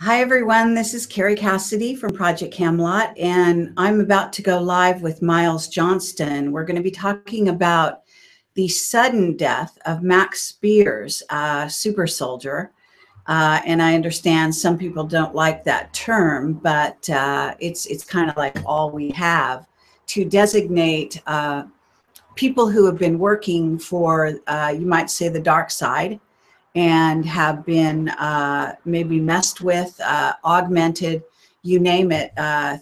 Hi everyone, this is Kerry Cassidy from Project Camelot, and I'm about to go live with Miles Johnston. We're going to be talking about the sudden death of Max Spears, super soldier. And I understand some people don't like that term, but it's kind of like all we have to designate people who have been working for, you might say, the dark side, and have been maybe messed with, augmented, you name it,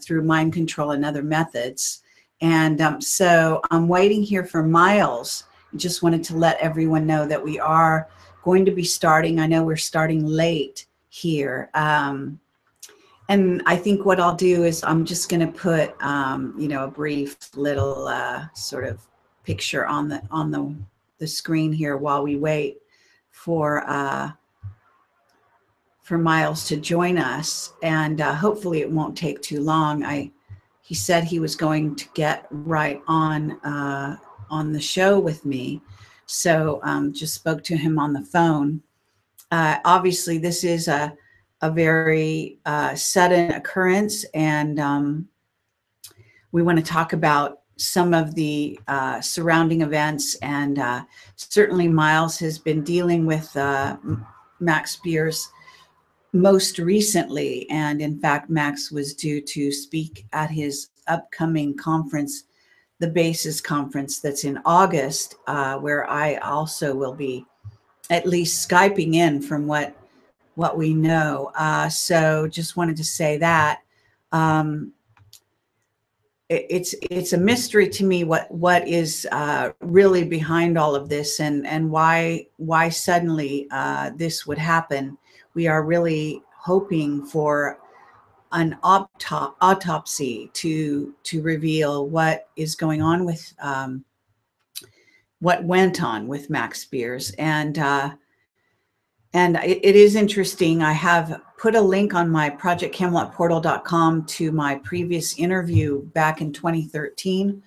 through mind control and other methods. And so I'm waiting here for Miles. Just wanted to let everyone know that we are going to be starting. I know we're starting late here. And I think what I'll do is I'm just going to put, you know, a brief little sort of picture on the screen here while we wait for Miles to join us, and hopefully it won't take too long. He said he was going to get right on the show with me, so just spoke to him on the phone. Obviously, this is a very sudden occurrence, and we want to talk about some of the surrounding events, and certainly Miles has been dealing with Max Spears most recently, and in fact Max was due to speak at his upcoming conference, the Basis Conference, that's in August, where I also will be at least Skyping in from what we know. So just wanted to say that. It's a mystery to me what is really behind all of this, and why suddenly this would happen. We are really hoping for an autopsy to reveal what is going on with what went on with Max Spears, and it is interesting. I have put a link on my projectcamelotportal.com to my previous interview back in 2013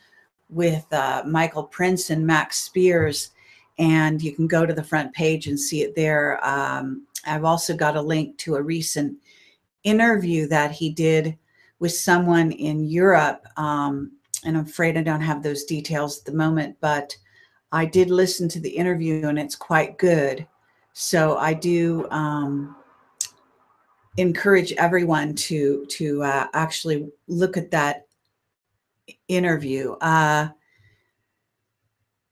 with Michael Prince and Max Spears, and you can go to the front page and see it there. I've also got a link to a recent interview that he did with someone in Europe, and I'm afraid I don't have those details at the moment, but I did listen to the interview and it's quite good. So I do encourage everyone to actually look at that interview.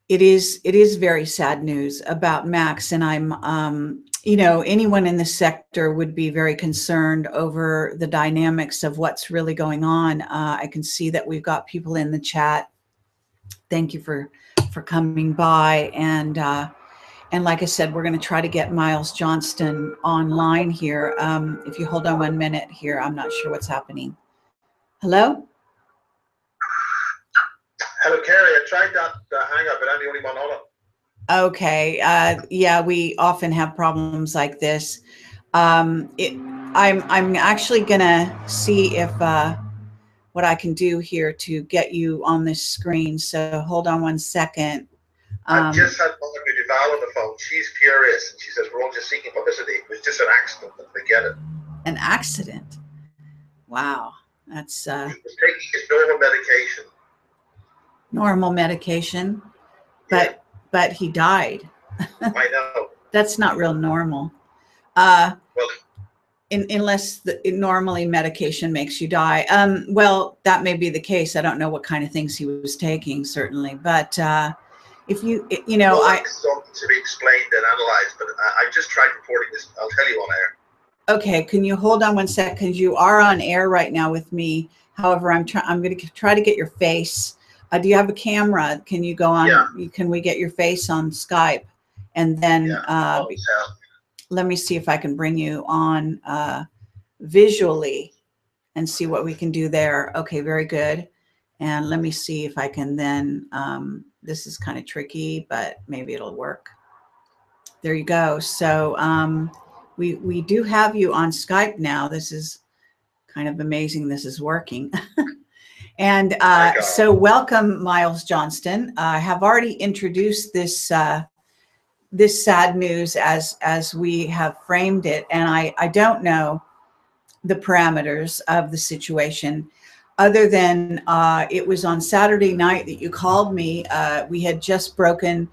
It is very sad news about Max, and I'm you know, anyone in the sector would be very concerned over the dynamics of what's really going on. I can see that we've got people in the chat. Thank you for coming by, and like I said, we're going to try to get Miles Johnston online here. If you hold on 1 minute here, I'm not sure what's happening. Hello? Hello, Kerry. I tried that hang up, but I'm the only one on it. Okay. Yeah, we often have problems like this. I'm actually going to see if what I can do here to get you on this screen. So hold on 1 second. I just had Monica Duval on the phone. She's furious, and she says we're all just seeking publicity. It was just an accident. Forget it. An accident. Wow, that's. He was taking his normal medication. Normal medication, but he died. I know. That's not real normal. Well, unless normally medication makes you die. Well, that may be the case. I don't know what kind of things he was taking, certainly, but. If you know, well, it's something to be explained and analyzed, but I just tried reporting this. I'll tell you on air. Okay, can you hold on 1 second? Because you are on air right now with me. However, I'm going to try to get your face. Do you have a camera? Can you go on? Yeah. Can we get your face on Skype? And then yeah. Let me see if I can bring you on visually and see what we can do there. Okay, very good. And let me see if I can then. This is kind of tricky, but maybe it'll work. There you go. So we do have you on Skype now. This is kind of amazing. This is working. And so welcome, Miles Johnston. I have already introduced this this sad news as we have framed it, and I don't know the parameters of the situation, other than it was on Saturday night that you called me. We had just broken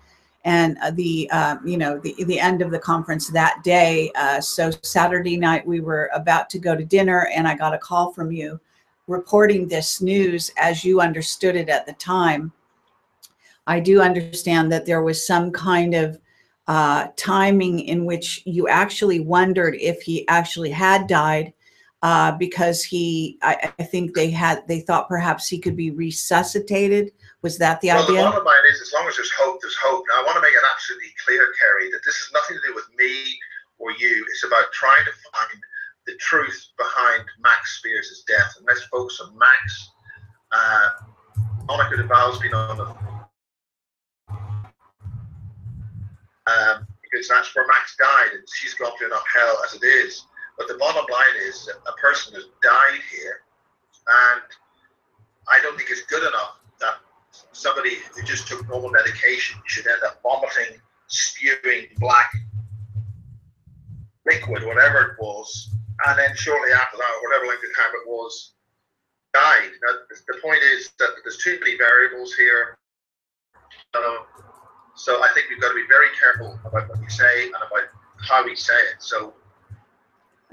and the end of the conference that day. So Saturday night we were about to go to dinner, and I got a call from you reporting this news as you understood it at the time. I do understand that there was some kind of timing in which you actually wondered if he actually had died, because I think they thought perhaps he could be resuscitated. Was that the idea? The bottom line is, as long as there's hope, there's hope. Now, I want to make it absolutely clear, Kerry, that this has nothing to do with me or you. It's about trying to find the truth behind Max Spears' death. And let's focus on Max. Monica Duval's been on the because that's where Max died, and she's gone through enough hell as it is. But the bottom line is that a person has died here, and I don't think it's good enough that somebody who just took normal medication should end up vomiting, spewing black liquid, whatever it was, and then shortly after that, whatever length of time it was, died. Now, the point is that there's too many variables here. So I think we've got to be very careful about what we say and about how we say it. So,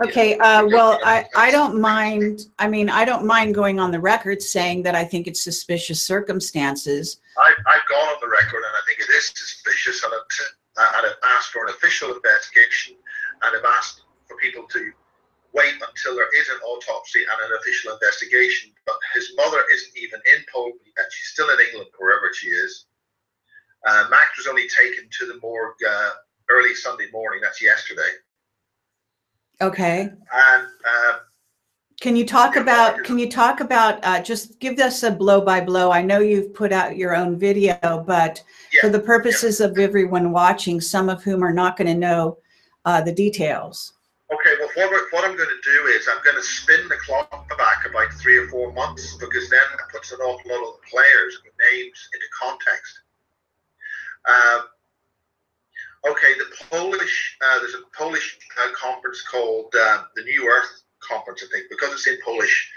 okay. Well, I don't mind. I mean, I don't mind going on the record saying that I think it's suspicious circumstances. I've gone on the record, and I think it is suspicious, and I've asked for an official investigation, and I've asked for people to wait until there is an autopsy and an official investigation. But his mother isn't even in Poland, and she's still in England, wherever she is. Max was only taken to the morgue early Sunday morning. That's yesterday. Okay. And can you talk about just give us a blow by blow? I know you've put out your own video, but for the purposes of everyone watching, some of whom are not going to know the details. Okay. Well, what I'm going to do is I'm going to spin the clock back about 3 or 4 months, because then it puts an awful lot of the players and the names into context. Okay, the Polish, there's a Polish conference called the New Earth Conference, I think, because it's in Polish.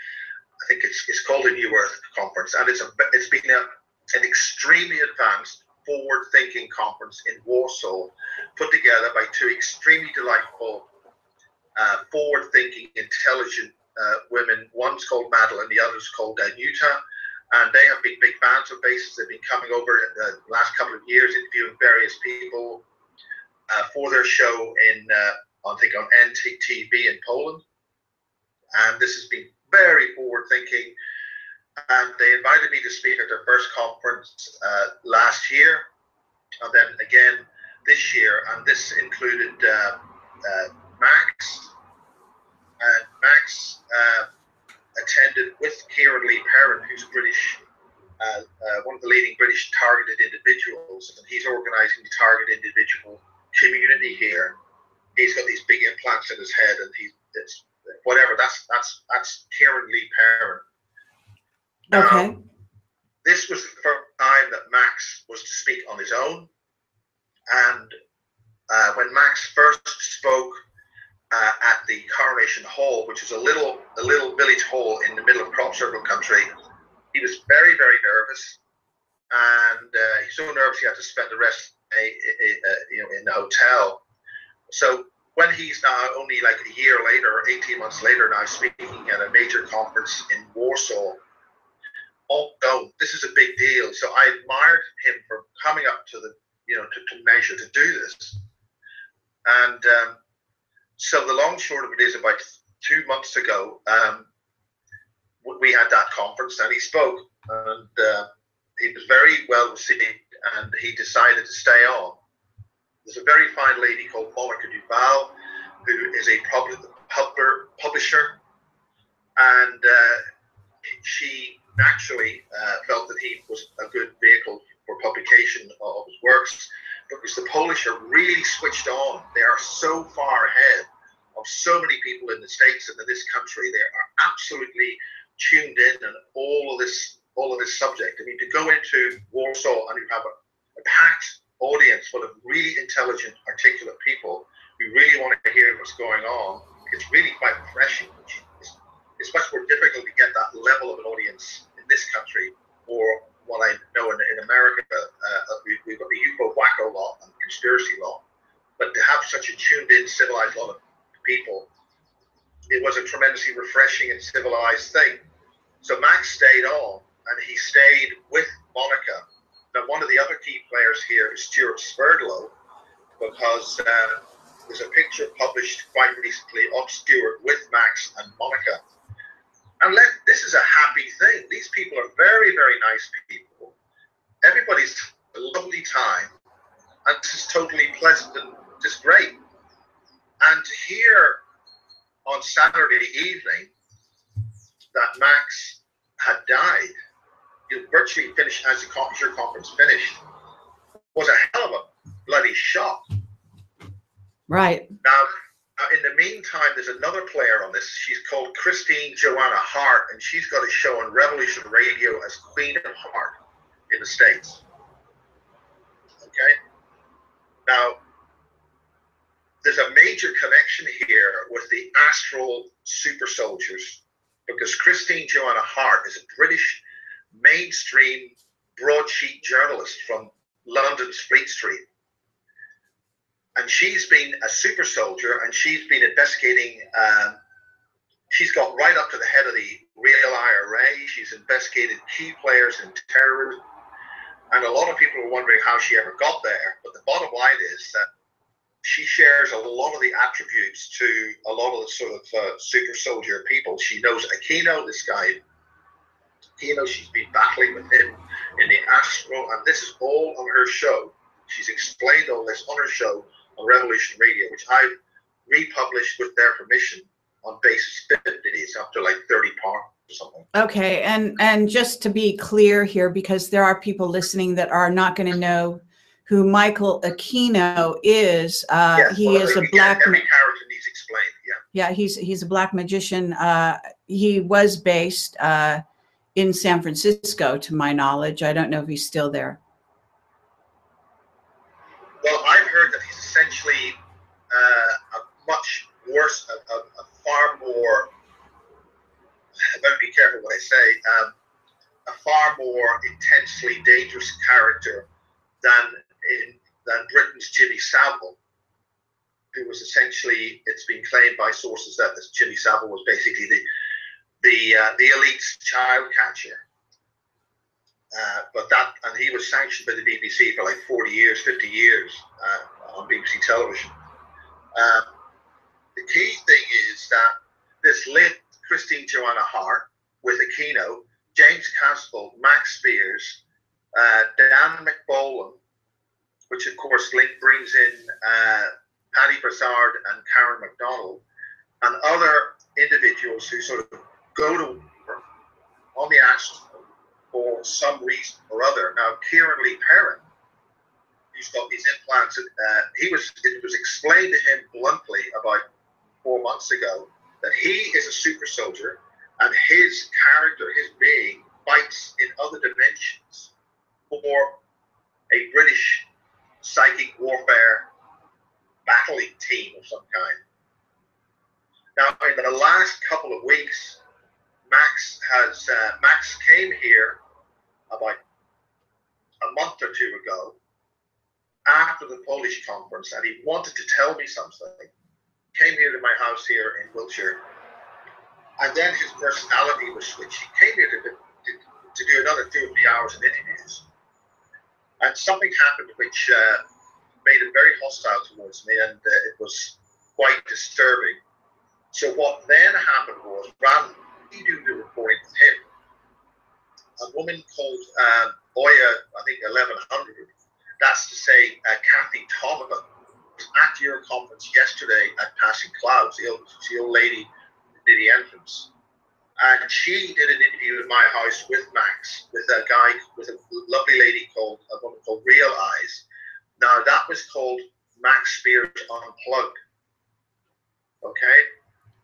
I think it's called the New Earth Conference, and it's been an extremely advanced, forward-thinking conference in Warsaw, put together by two extremely delightful, forward-thinking, intelligent women. One's called Madeleine, the other's called Danuta. And they have been big fans of Basis. They've been coming over the last couple of years, interviewing various people for their show in, I think, on NTTV in Poland. And this has been very forward-thinking. And they invited me to speak at their first conference last year, and then again this year. And this included Max. And Max attended with Kieran Lee Perrin, who's a British, one of the leading British targeted individuals, and he's organising the targeted individual community here. He's got these big implants in his head, and it's whatever. That's Kieran Lee Perrin. Okay. Now, this was the first time that Max was to speak on his own, and when Max first spoke at the Coronation Hall, which is a little village hall in the middle of crop circle country, he was very, very nervous, and he's so nervous he had to spend the rest of the day, in the hotel. So when he's now only like a year later, 18 months later now, speaking at a major conference in Warsaw, although this is a big deal, so I admired him for coming up to the to measure to do this, and. So the long short of it is, about 2 months ago, we had that conference, and he spoke, and he was very well received, and he decided to stay on. There's a very fine lady called Monica Duval, who is a publisher, and she naturally felt that he was a good vehicle for publication of his works, because the Polish are really switched on. They are so far ahead of so many people in the States and in this country. They are absolutely tuned in on all of this subject. I mean, to go into Warsaw and you have a packed audience full of really intelligent, articulate people who really want to hear what's going on, it's really quite refreshing. It's much more difficult to get that level of an audience in this country, or what I know in America, we've got the UFO wacko law and conspiracy law, but to have such a tuned-in, civilized lot of people, it was a tremendously refreshing and civilized thing. So Max stayed on, and he stayed with Monica. Now, one of the other key players here is Stewart Swerdlow, because there's a picture published quite recently of Stewart with Max and Monica. And this is a happy thing. These people are very, very nice people. Everybody's a lovely time, and this is totally pleasant and just great. And to hear on Saturday evening that Max had died, you virtually finished as your conference finished, was a hell of a bloody shock. Right. Now, in the meantime, there's another player on this. She's called Christine Joanna Hart, and she's got a show on Revolution Radio as Queen of Heart in the States. Okay? Now, there's a major connection here with the astral super soldiers, because Christine Joanna Hart is a British mainstream broadsheet journalist from London's Fleet Street. And she's been a super soldier, and she's been investigating, she's got right up to the head of the real IRA. She's investigated key players in terrorism. And a lot of people were wondering how she ever got there. But the bottom line is that she shares a lot of the attributes to a lot of the sort of super soldier people. She knows Aquino, this guy. Aquino, she's been battling with him in the astral. And this is all on her show. She's explained all this on her show on Revolution Radio, which I've republished with their permission on Basis 50. It's up to like 30 parts or something. Okay, and just to be clear here, because there are people listening that are not going to know who Michael Aquino is. Yes, he is a black. Every character needs explained. Yeah. Yeah, he's a black magician. He was based in San Francisco, to my knowledge. I don't know if he's still there. Well, I've heard that he's essentially a much worse, a far more, I better be careful what I say, a far more intensely dangerous character than Britain's Jimmy Savile, who was essentially, it's been claimed by sources that this Jimmy Savile was basically the elite's child catcher. And he was sanctioned by the BBC for like 40 years, 50 years on BBC television. The key thing is that this linked Christine Joanna Hart with Aquino, James Caswell, Max Spears, Dan McBolan, which of course brings in Paddy Broussard and Karen MacDonald, and other individuals who sort of go to work on the astral for some reason or other. Now, Kieran Lee Perrin, who's got these implants, it was explained to him bluntly about 4 months ago that he is a super soldier, and his character, his being, fights in other dimensions for a British psychic warfare battling team of some kind. Now, in the last couple of weeks, Max came here about a month or two ago after the Polish conference, and he wanted to tell me something. Came here to my house here in Wiltshire, and then his personality was switched. He came here to do another 2 or 3 hours of interviews, and something happened which made him very hostile towards me, and it was quite disturbing. So what then happened was, rather than do the reporting with him, a woman called Oya, I think 1100, that's to say Kathy Tolliver, was at your conference yesterday at Passing Clouds, the old lady near the entrance, and she did an interview in my house with Max, with a guy, with a lovely lady called, a woman called Real Eyes. Now that was called Max Spears Unplugged, okay?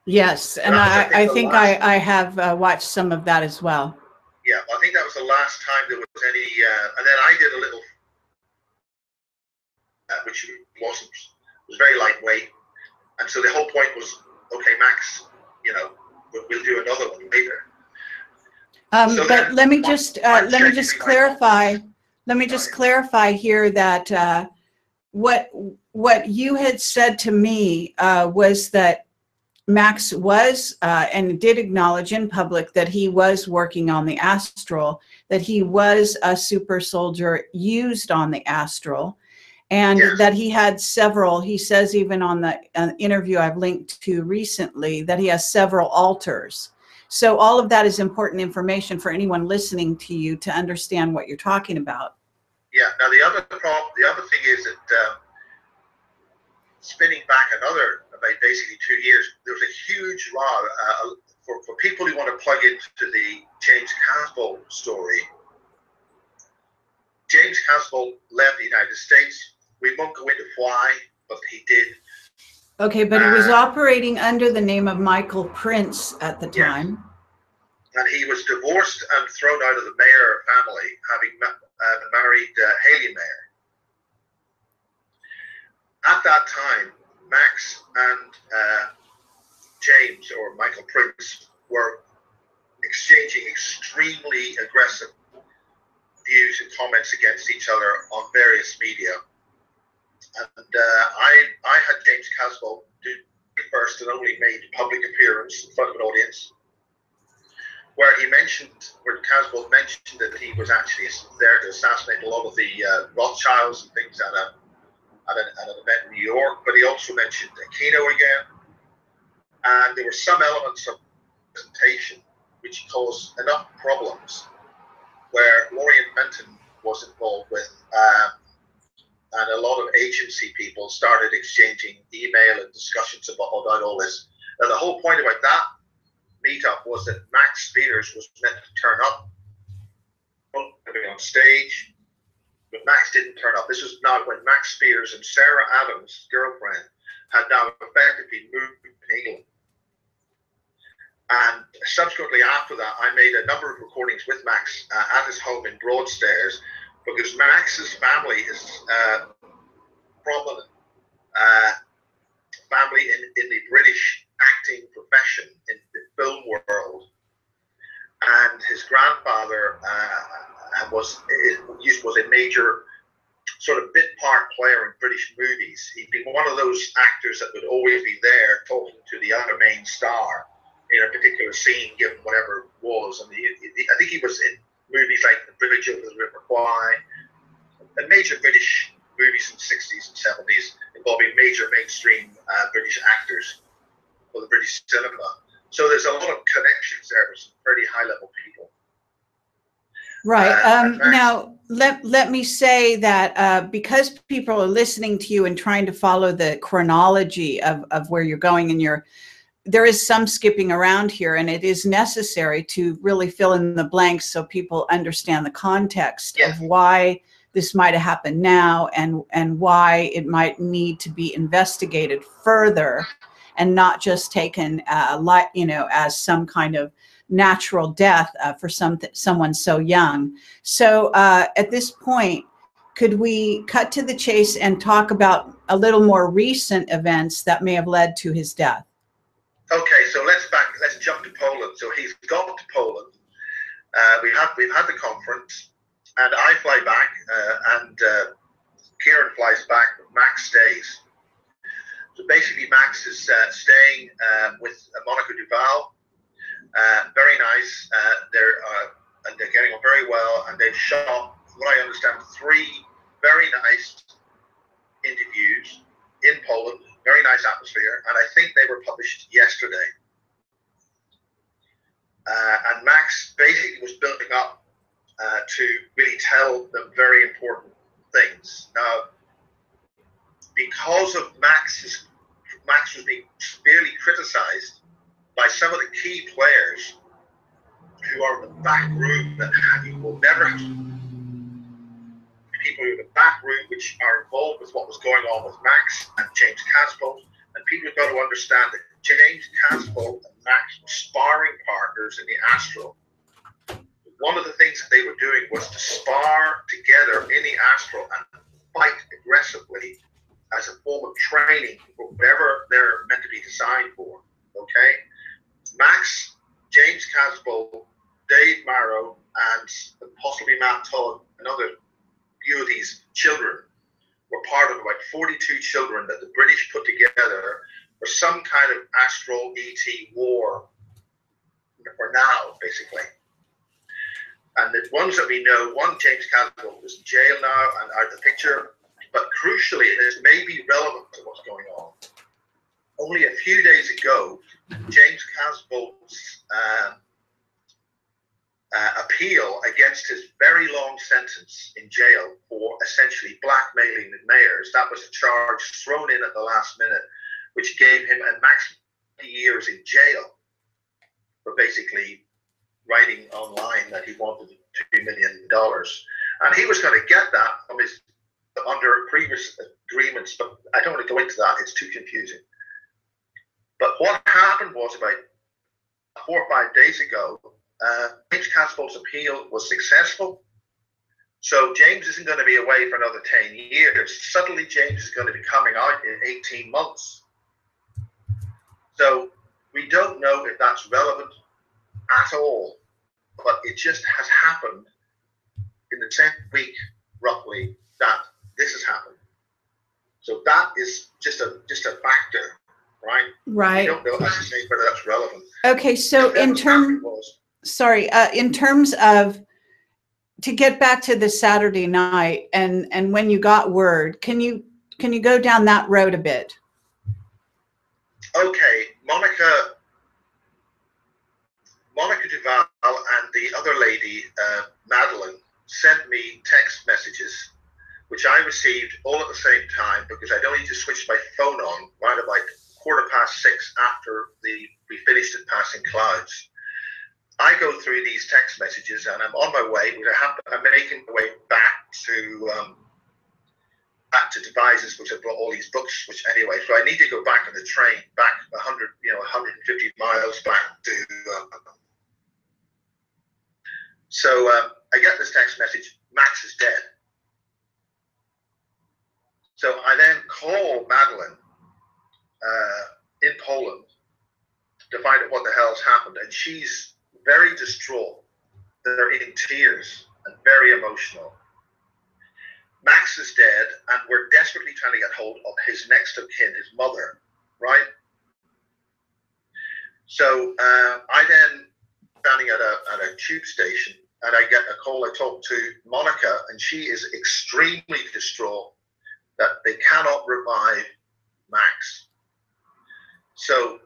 Yes, and I think I have watched some of that as well. Yeah, I think that was the last time there was any, and then I did a little, which was very lightweight, and so the whole point was, okay, Max, you know, we'll do another one. But let me just clarify here that what you had said to me was that Max was and did acknowledge in public that he was working on the astral, that he was a super soldier used on the astral, and yes, that he had several, he says even on the interview I've linked to recently, that he has several altars. So all of that is important information for anyone listening to you to understand what you're talking about. Yeah. Now the other thing is that spinning back another about basically 2 years, there was a huge row for people who want to plug into the James Caswell story. James Caswell left the United States. We won't go into why, but he did. Okay, but he was operating under the name of Michael Prince at the time. Yeah. And he was divorced and thrown out of the Mayer family, having married Haley Mayer. At that time, Max and James, or Michael Prince, were exchanging extremely aggressive views and comments against each other on various media. And I had James Caswell do the first and only made public appearance in front of an audience, where he mentioned, where Caswell mentioned that he was actually there to assassinate a lot of the Rothschilds and things like that. At an event in New York, but he also mentioned Aquino again, and there were some elements of presentation which caused enough problems where Lorian Fenton was involved with, and a lot of agency people started exchanging email and discussions about all this. Now the whole point about that meetup was that Max Spears was meant to turn up on stage. But Max didn't turn up. This was now when Max Spears and Sarah Adams, his girlfriend, had now effectively moved to England. And subsequently after that, I made a number of recordings with Max at his home in Broadstairs, because Max's family is prominent family in the British acting profession, in the film world. And his grandfather was a major sort of bit part player in British movies. He'd been one of those actors that would always be there talking to the other main star in a particular scene, given whatever it was. And I think he was in movies like The Bridge Over the River Kwai, and major British movies in the 60s and 70s involving major mainstream British actors for the British cinema. So there's a lot of connections there with some pretty high level people. Right. Now, let me say that because people are listening to you and trying to follow the chronology of where you're going, and there is some skipping around here, and it is necessary to really fill in the blanks so people understand the context of why this might have happened now, and why it might need to be investigated further and not just taken as some kind of natural death for someone so young. So at this point, could we cut to the chase and talk about a little more recent events that may have led to his death? Okay, so let's jump to Poland. So he's gone to Poland. We've had the conference, and I fly back, and Kieran flies back, but Max stays. So basically, Max is staying with Monica Duval. Very nice. They're getting on very well, and they've shot, from what I understand, 3 very nice interviews in Poland. Very nice atmosphere, and I think they were published yesterday. And Max basically was building up to really tell them very important things. Now, because of Max was being severely criticised by some of the key players who are in the back room that you will never have. People in the back room which are involved with what was going on with Max and James Caswell, and people have got to understand that James Caswell and Max were sparring partners in the astral. One of the things that they were doing was to spar together in the astral and fight aggressively as a form of training for whatever they're meant to be designed for. Okay. Max, James Caswell, Dave Marrow and possibly Matt Todd, another few of these children, were part of about 42 children that the British put together for some kind of astral ET war for now, basically. And the ones that we know, one, James Caswell, is in jail now and out of the picture, but crucially, this may be relevant to what's going on. Only a few days ago, James Caswell's appeal against his very long sentence in jail for essentially blackmailing the mayors, that was a charge thrown in at the last minute, which gave him a maximum 2 years in jail for basically writing online that he wanted $2 million. And he was going to get that from his, under previous agreements, but I don't want to go into that. It's too confusing. But what happened was about 4 or 5 days ago, James Caswell's appeal was successful. So James isn't going to be away for another 10 years. Suddenly James is going to be coming out in 18 months. So we don't know if that's relevant at all, but it just has happened in the 10th week, roughly, that this has happened. So that is just a factor, right? Right. I don't know, as I say, whether that's relevant. Okay, so in terms of, to get back to the Saturday night and when you got word, can you go down that road a bit? Okay, Monica Duval and the other lady, Madeleine, sent me text messages, which I received all at the same time, because I'd only just switched my phone on right about 6:15 after we finished at Passing Clouds. I go through these text messages and I'm on my way, but I'm making my way back to Devizes, which I've brought all these books, which anyway, so I need to go back on the train, back 150 miles back to, I get this text message, Max is dead. So I then call Madeleine in Poland to find out what the hell's happened, and she's very distraught. They're in tears and very emotional. Max is dead, and we're desperately trying to get hold of his next of kin, his mother, right? So I then, standing at a tube station, and I get a call. I talk to Monica, and she is extremely distraught that they cannot revive Max. So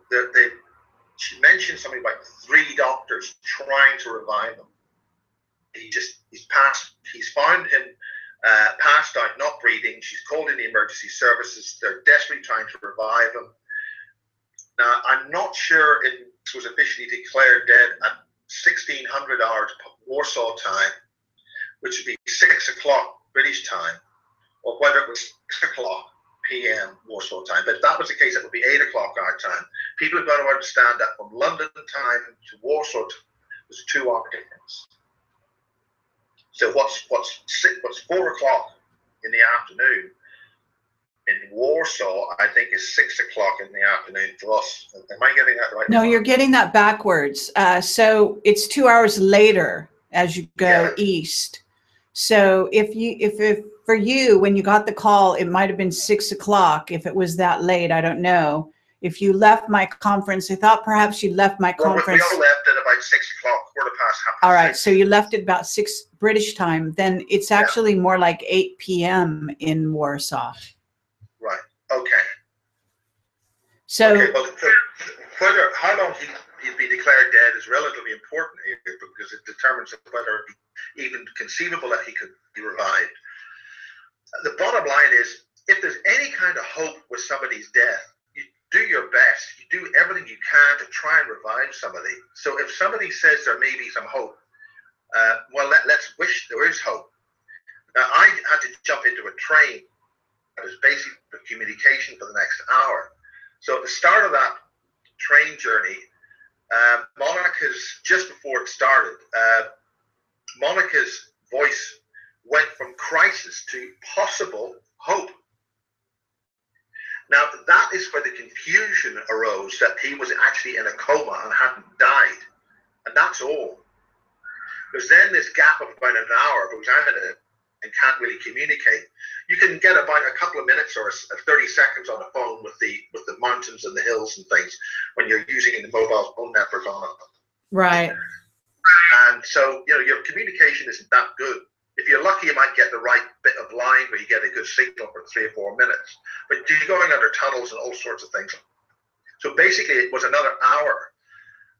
she mentioned something about 3 doctors trying to revive him. He's found him passed out, not breathing. She's called in the emergency services. They're desperately trying to revive him. Now, I'm not sure it was officially declared dead at 1600 hours Warsaw time, which would be 6 o'clock British time, or whether it was 6:00 p.m. Warsaw time. But if that was the case, it would be 8 o'clock our time. People have got to understand that from London time to Warsaw time, there's a 2-hour difference. So what's 4 o'clock in the afternoon in Warsaw, I think, is 6 o'clock in the afternoon for us. Am I getting that right? No, you're getting that backwards. So it's 2 hours later as you go east. So if for you, when you got the call, it might have been 6 o'clock if it was that late. I don't know. If you left my conference, I thought perhaps you left my conference. We all left at about 6 o'clock, 6:15. All right, so you left at about 6 British time. Then it's actually more like 8 p.m. in Warsaw. Right. Okay. So. Okay, well, whether how long he'd be declared dead is relatively important here, because it determines whether even conceivable that he could be revived. The bottom line is, if there's any kind of hope with somebody's death, you do your best. You do everything you can to try and revive somebody. So if somebody says there may be some hope, well, let's wish there is hope. Now, I had to jump into a train that was basically for communication for the next hour. So at the start of that train journey, Monica's, just before it started, Monica's voice went from crisis to possible hope. Now, that is where the confusion arose, that he was actually in a coma and hadn't died. And that's all. There's then this gap of about an hour, because I'm in it and can't really communicate. You can get about a couple of minutes or 30 seconds on a phone with the mountains and the hills and things when you're using the mobile phone network on it. Right. And so, you know, your communication isn't that good. If you're lucky, you might get the right bit of line where you get a good signal for 3 or 4 minutes. But you're going under tunnels and all sorts of things. So basically, it was another hour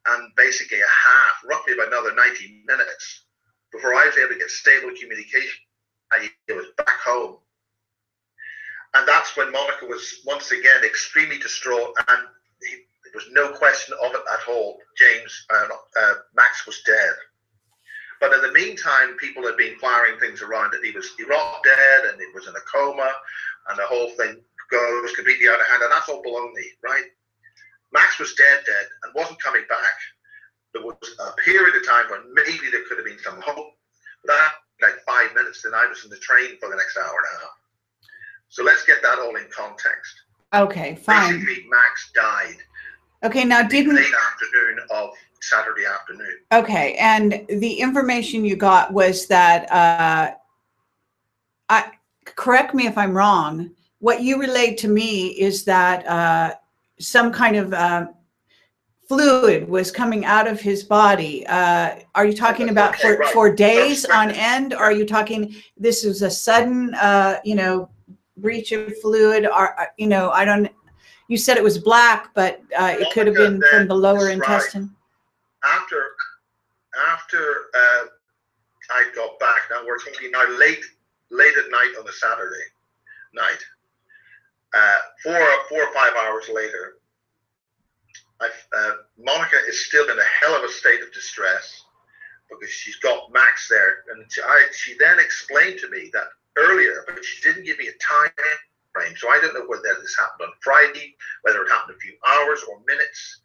and basically a half, roughly about another 90 minutes before I was able to get stable communication. I was back home. And that's when Monica was once again extremely distraught, and there was no question of it at all. James and Max was dead. But in the meantime, people had been firing things around that he was Iraq dead and he was in a coma, and the whole thing goes completely out of hand, and that's all baloney, right? Max was dead and wasn't coming back. There was a period of time when maybe there could have been some hope. But that like 5 minutes, then I was in the train for the next hour and a half. So let's get that all in context. Okay, fine. Basically, Max died. Okay, now didn't late afternoon of Saturday afternoon. Okay, and the information you got was that I correct me if I'm wrong. What you relayed to me is that some kind of fluid was coming out of his body. Are you talking about for days on end? Or are you talking this is a sudden, you know, breach of fluid? Or you know, I don't. You said it was black, but it could have been from the lower intestine. After I got back, now we're talking now late at night on the Saturday night. 4 or 5 hours later, Monica is still in a hell of a state of distress because she's got Max there, and she then explained to me that earlier, but she didn't give me a time frame, so I don't know whether this happened on Friday, whether it happened a few hours or minutes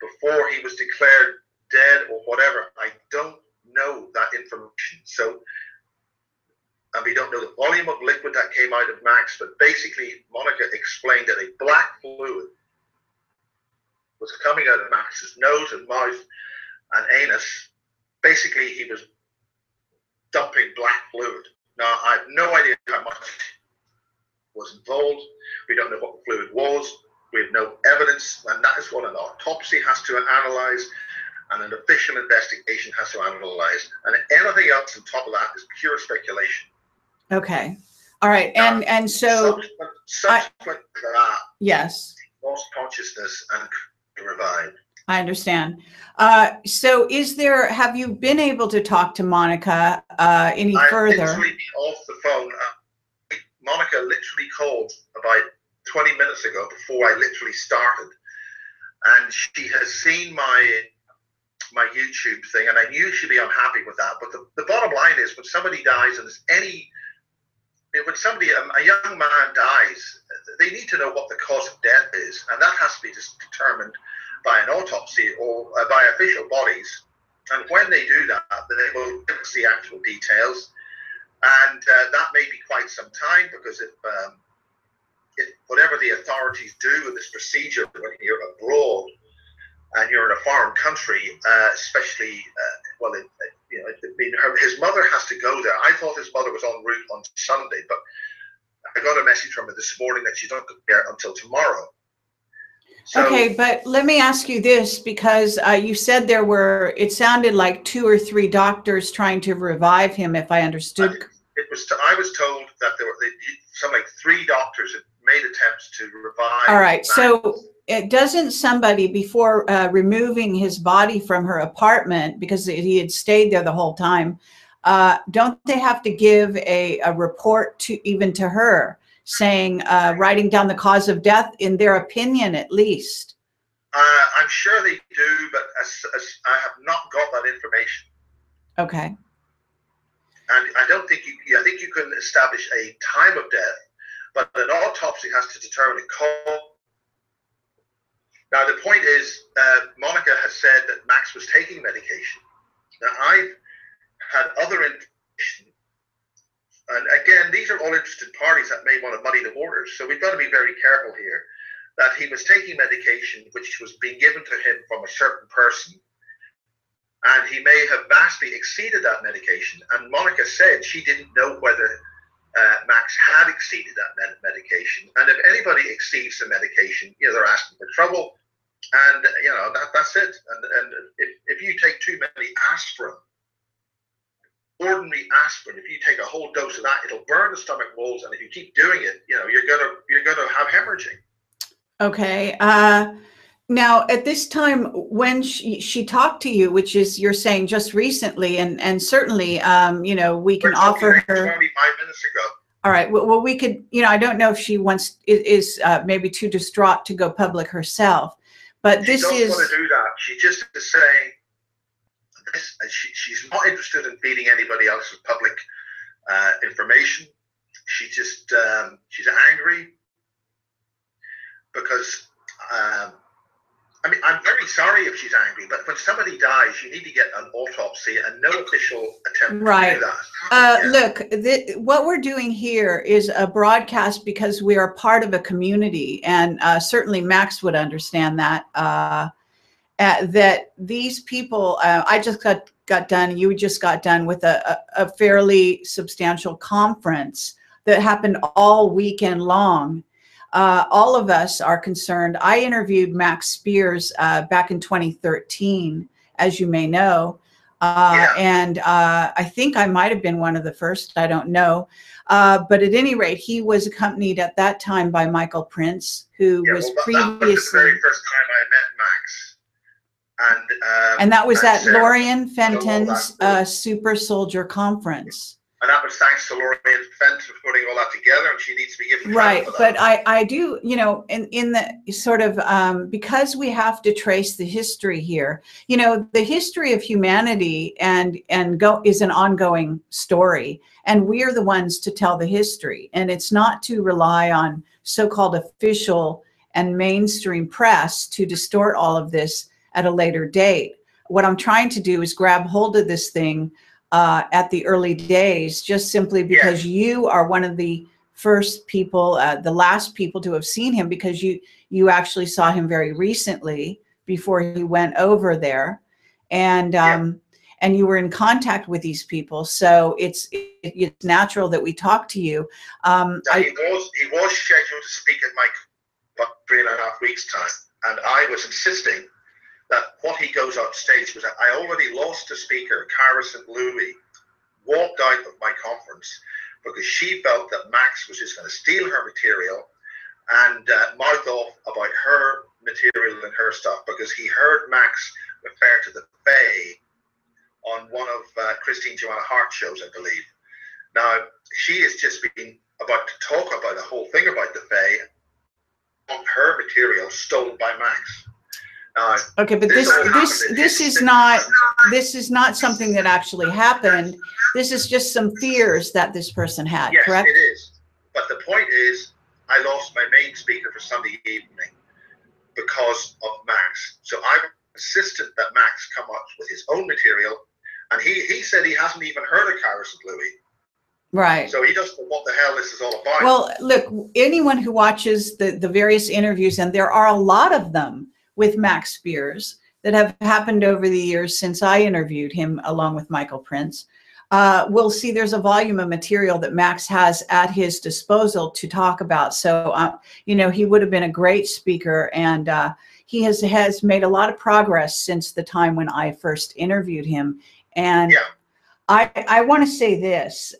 before he was declared dead or whatever. I don't know that information. So, and we don't know the volume of liquid that came out of Max, but basically Monica explained that a black fluid was coming out of Max's nose and mouth and anus. Basically, he was dumping black fluid. Now, I have no idea how much was involved. We don't know what the fluid was. We have no evidence, and that is what an autopsy has to analyze, and an official investigation has to analyze. And anything else on top of that is pure speculation. Okay. All right. And so subsequent to that, yes, lost consciousness and revived. I understand. So is there, have you been able to talk to Monica any further? I've literally been off the phone. Monica literally called about 20 minutes ago before I literally started. And she has seen my YouTube thing, and I knew she'd be unhappy with that. But the bottom line is, when somebody dies, and there's a young man dies, they need to know what the cause of death is. And that has to be determined by an autopsy or by official bodies. And when they do that, they will give us the actual details. And that may be quite some time, because if whatever the authorities do with this procedure when you're abroad and you're in a foreign country, especially, well, you know, his mother has to go there. I thought his mother was en route on Sunday, but I got a message from her this morning that she's not there until tomorrow. So, okay, but let me ask you this, because you said there were, it sounded like 2 or 3 doctors trying to revive him, if I understood. I was told that there were something like 3 doctors that made attempts to revive. All right, Max. So it doesn't somebody, before removing his body from her apartment, because he had stayed there the whole time, don't they have to give a report to even to her, saying, writing down the cause of death, in their opinion, at least? I'm sure they do, but I have not got that information. Okay. And I don't think I think you can establish a time of death, but an autopsy has to determine a cause. Now, the point is, Monica has said that Max was taking medication. Now, I've had other information. And again, these are all interested parties that may want to muddy the waters. So we've got to be very careful here that he was taking medication, which was being given to him from a certain person. and he may have vastly exceeded that medication. And Monica said she didn't know whether Max had exceeded that medication. And if anybody exceeds the medication, you know, they're asking for trouble. And, you know, that's it. And if you take too many aspirin, ordinary aspirin, if you take a whole dose of that, it'll burn the stomach walls. And if you keep doing it, you know, you're going to have hemorrhaging. Okay. Now, at this time, when she talked to you, which is, you're saying just recently, and certainly, you know, we can offer her 25 minutes ago. All right. Well, we could, you know, I don't know if she wants, is maybe too distraught to go public herself, but she doesn't want to do that. She just is saying this, and she's not interested in feeding anybody else's public information. She just, she's angry because, I mean, I'm very sorry if she's angry, but when somebody dies, you need to get an autopsy, and no official attempt to do that. Yeah. Look, what we're doing here is a broadcast because we are part of a community, and certainly Max would understand that, that these people, I just got done, you just got done with a fairly substantial conference that happened all weekend long. All of us are concerned. I interviewed Max Spears back in 2013, as you may know. And I think I might have been one of the first, I don't know. But at any rate, he was accompanied at that time by Michael Prince, who was previously... That was the very first time I met Max. And that was at Lorian Fenton's Super Soldier Conference. And that was thanks to Lorian Fenton for putting all that together, and she needs to be given credit for that. But I do, you know, in the sort of, because we have to trace the history here, you know, the history of humanity is an ongoing story, and we're the ones to tell the history. And it's not to rely on so-called official and mainstream press to distort all of this at a later date. What I'm trying to do is grab hold of this thing at the early days, just simply because you are one of the first people, the last people to have seen him, because you actually saw him very recently before he went over there, and you were in contact with these people. So it's natural that we talk to you. He was scheduled to speak at my 3.5 weeks time, and I was insisting that what he goes on stage was, I already lost a speaker, Cara St. Louis, walked out of my conference because she felt that Max was just going to steal her material and mouth off about her material and her stuff, because he heard Max refer to the Fae on one of Christine Joanna Hart shows, I believe. Now, she has just been about to talk about the whole thing about the Fae on her material stolen by Max. Okay, but this is not something that actually happened. This is just some fears that this person had, correct? Yes, it is. But the point is, I lost my main speaker for Sunday evening because of Max. So I insisted that Max come up with his own material, and he said he hasn't even heard of Cara St. Louis. Right. So he doesn't know what the hell this is all about. Well, look, anyone who watches the various interviews, and there are a lot of them, with Max Spears that have happened over the years since I interviewed him along with Michael Prince, we'll see there's a volume of material that Max has at his disposal to talk about. So, you know, he would have been a great speaker, and he has made a lot of progress since the time when I first interviewed him. And I want to say this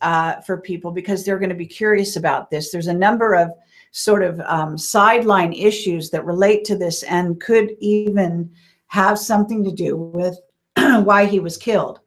for people, because they're going to be curious about this. There's a number of sort of sideline issues that relate to this and could even have something to do with why he was killed.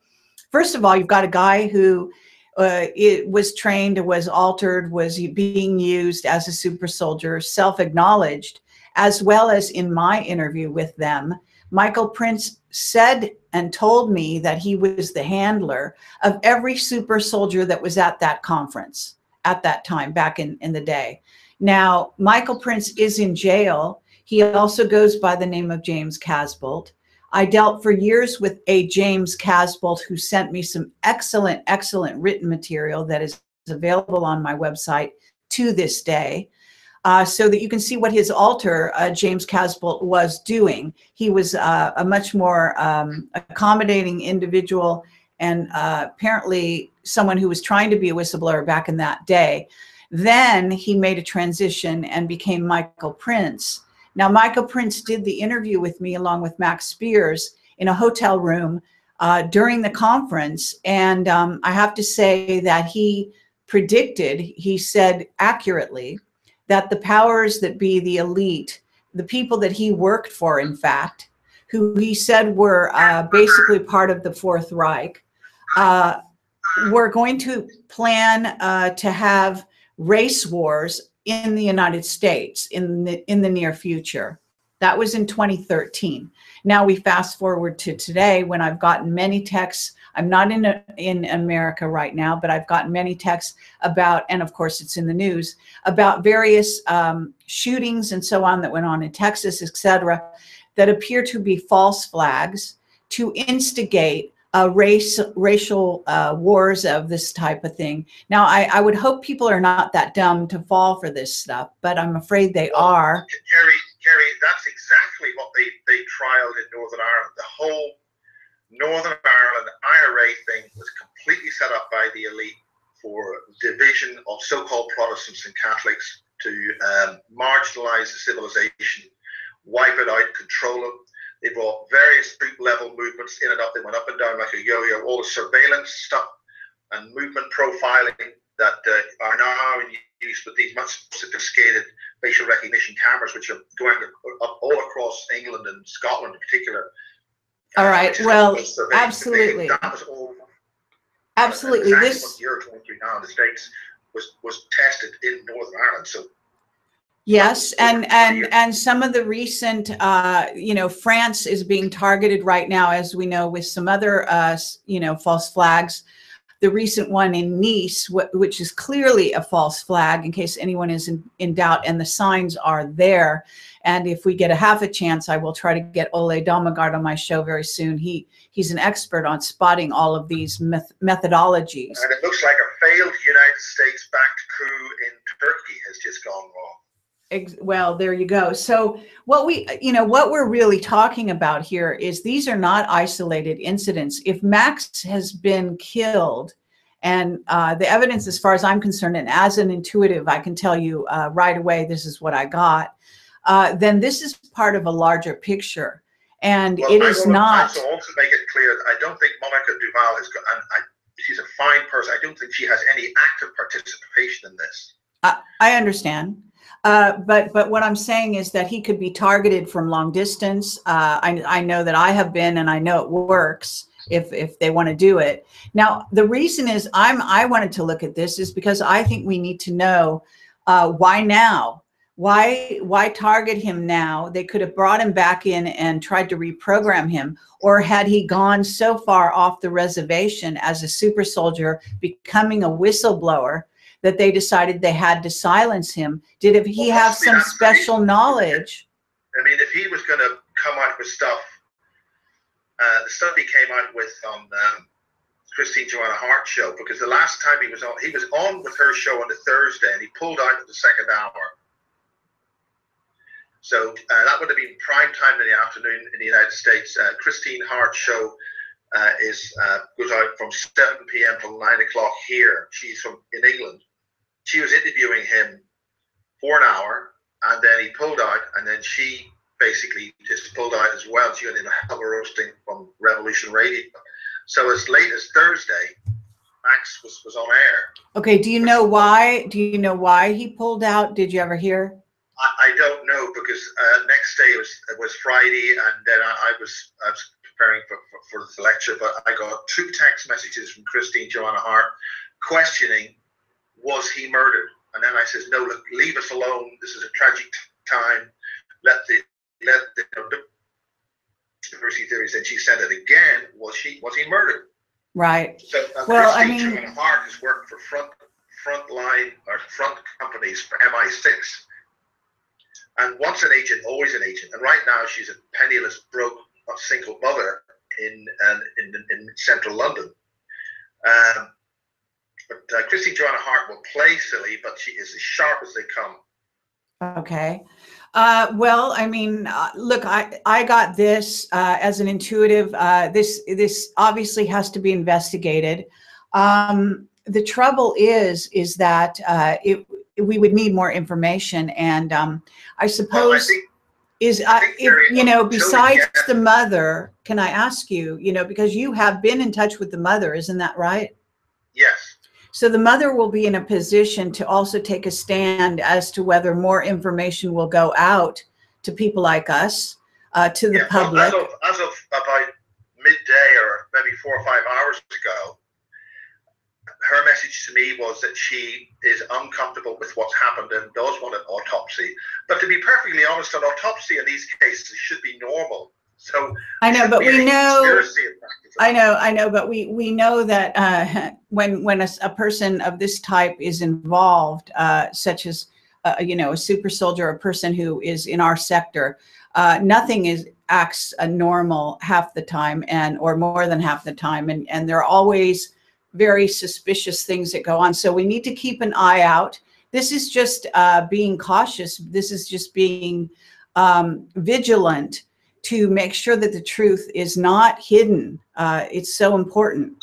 First of all, you've got a guy who was trained, was altered, was being used as a super soldier, self-acknowledged, as well as in my interview with them, Michael Prince said and told me that he was the handler of every super soldier that was at that conference at that time back in the day. Now, Michael Prince is in jail. He also goes by the name of James Caswell. I dealt for years with a James Caswell who sent me some excellent, excellent written material that is available on my website to this day. so that you can see what his alter, James Caswell, was doing. He was a much more accommodating individual, and apparently someone who was trying to be a whistleblower back in that day. Then he made a transition and became Michael Prince. Now, Michael Prince did the interview with me along with Max Spears in a hotel room during the conference. And I have to say that he predicted, he said accurately, that the powers that be, the elite, the people that he worked for, in fact, who he said were basically part of the Fourth Reich, were going to plan to have race wars in the United States in the near future. That was in 2013. Now we fast forward to today, when I've gotten many texts. I'm not in America right now, but I've gotten many texts about, and of course it's in the news, about various shootings and so on that went on in Texas, etc., that appear to be false flags to instigate racial wars of this type of thing. Now, I would hope people are not that dumb to fall for this stuff, but I'm afraid they are. Kerry, that's exactly what they trialed in Northern Ireland. The whole Northern Ireland IRA thing was completely set up by the elite for division of so-called Protestants and Catholics to marginalize the civilization, wipe it out, control it. They brought various street level movements in and up. They went up and down like a yo-yo. All the surveillance stuff and movement profiling that are now in use with these much sophisticated facial recognition cameras, which are going up all across England and Scotland in particular. All right. Well, absolutely. That was all. Absolutely. This what year 23 now in the States was tested in Northern Ireland. So. Yes, and some of the recent, you know, France is being targeted right now, as we know, with some other, you know, false flags. The recent one in Nice, which is clearly a false flag, in case anyone is in doubt, and the signs are there. And if we get a half a chance, I will try to get Ole Domegaard on my show very soon. He's an expert on spotting all of these methodologies. And it looks like a failed United States-backed coup in Turkey has just gone wrong. Well, there you go. So what we're really talking about here is these are not isolated incidents. If Max has been killed, and the evidence, as far as I'm concerned, and as an intuitive, I can tell you right away, this is what I got, then this is part of a larger picture. And well, it is not. To also make it clear, I don't think Monica Duval has got, and she's a fine person. I don't think she has any active participation in this. I understand. But what I'm saying is that he could be targeted from long distance. I know that I have been, and I know it works if they want to do it. Now, the reason is I wanted to look at this is because I think we need to know why now? Why target him now? They could have brought him back in and tried to reprogram him. Or had he gone so far off the reservation as a super soldier, becoming a whistleblower, that they decided they had to silence him? Did he have some special knowledge? I mean, if he was going to come out with stuff, the stuff he came out with on Christine Joanna Hart's show, because the last time he was on with her show on the Thursday, and he pulled out at the second hour. So that would have been prime time in the afternoon in the United States. Christine Hart's show goes out from 7 p.m. till 9 o'clock here. She's from in England. She was interviewing him for an hour, and then he pulled out, and then she basically just pulled out as well. She went in a hell of a roasting from Revolution Radio. So as late as Thursday, Max was on air. Okay, do you know why? Do you know why he pulled out? Did you ever hear? I don't know, because next day it was Friday, and then I was preparing for the lecture, but I got two text messages from Christine Joanna Hart questioning, was he murdered? And then I says, no, look, leave us alone. This is a tragic time. Let the conspiracy theories. And she said it again. Was he murdered? Right. So well, Christine Joanna Hart has worked for front companies for MI6. And once an agent, always an agent. And right now she's a penniless, broke, a single mother in central London. But Christine Joanna Hart will play silly, but she is as sharp as they come. Okay. Well, I mean, look, I got this as an intuitive. This obviously has to be investigated. The trouble is that we would need more information, and I suppose if you know, besides the mother, can I ask you, you know, because you have been in touch with the mother, isn't that right? Yes. So the mother will be in a position to also take a stand as to whether more information will go out to people like us, to the public. As of about midday or maybe 4 or 5 hours ago, her message to me was that she is uncomfortable with what's happened and does want an autopsy. But to be perfectly honest, an autopsy in these cases should be normal. So I know, but we know, I know, but we know that when a person of this type is involved, such as, you know, a super soldier, a person who is in our sector, nothing acts normal half the time, and or more than half the time. And there are always very suspicious things that go on. So we need to keep an eye out. This is just being cautious. This is just being vigilant to make sure that the truth is not hidden. It's so important.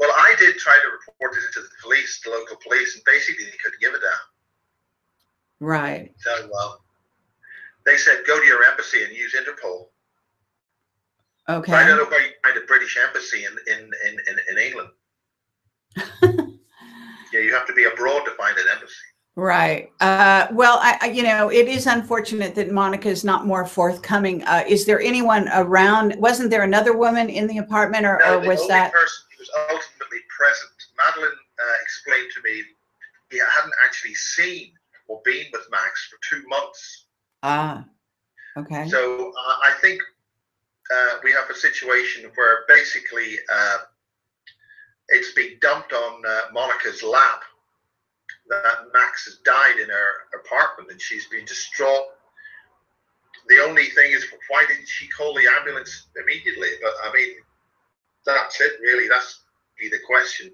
Well, I did try to report this to the police, the local police, and basically they couldn't give a damn. Right. So they said, go to your embassy and use Interpol. Okay. So I don't know where you find a British embassy in England. Yeah, you have to be abroad to find an embassy. Right. Well, you know, it is unfortunate that Monica is not more forthcoming. Is there anyone around? Wasn't there another woman in the apartment, or, no, or was that? The only person who was ultimately present, Madeleine explained to me, he hadn't actually seen or been with Max for 2 months. Ah, okay. So I think we have a situation where basically it's been dumped on Monica's lap that Max has died in her apartment, and she's been distraught. The only thing is, why didn't she call the ambulance immediately? But I mean, that's it really. That's the question.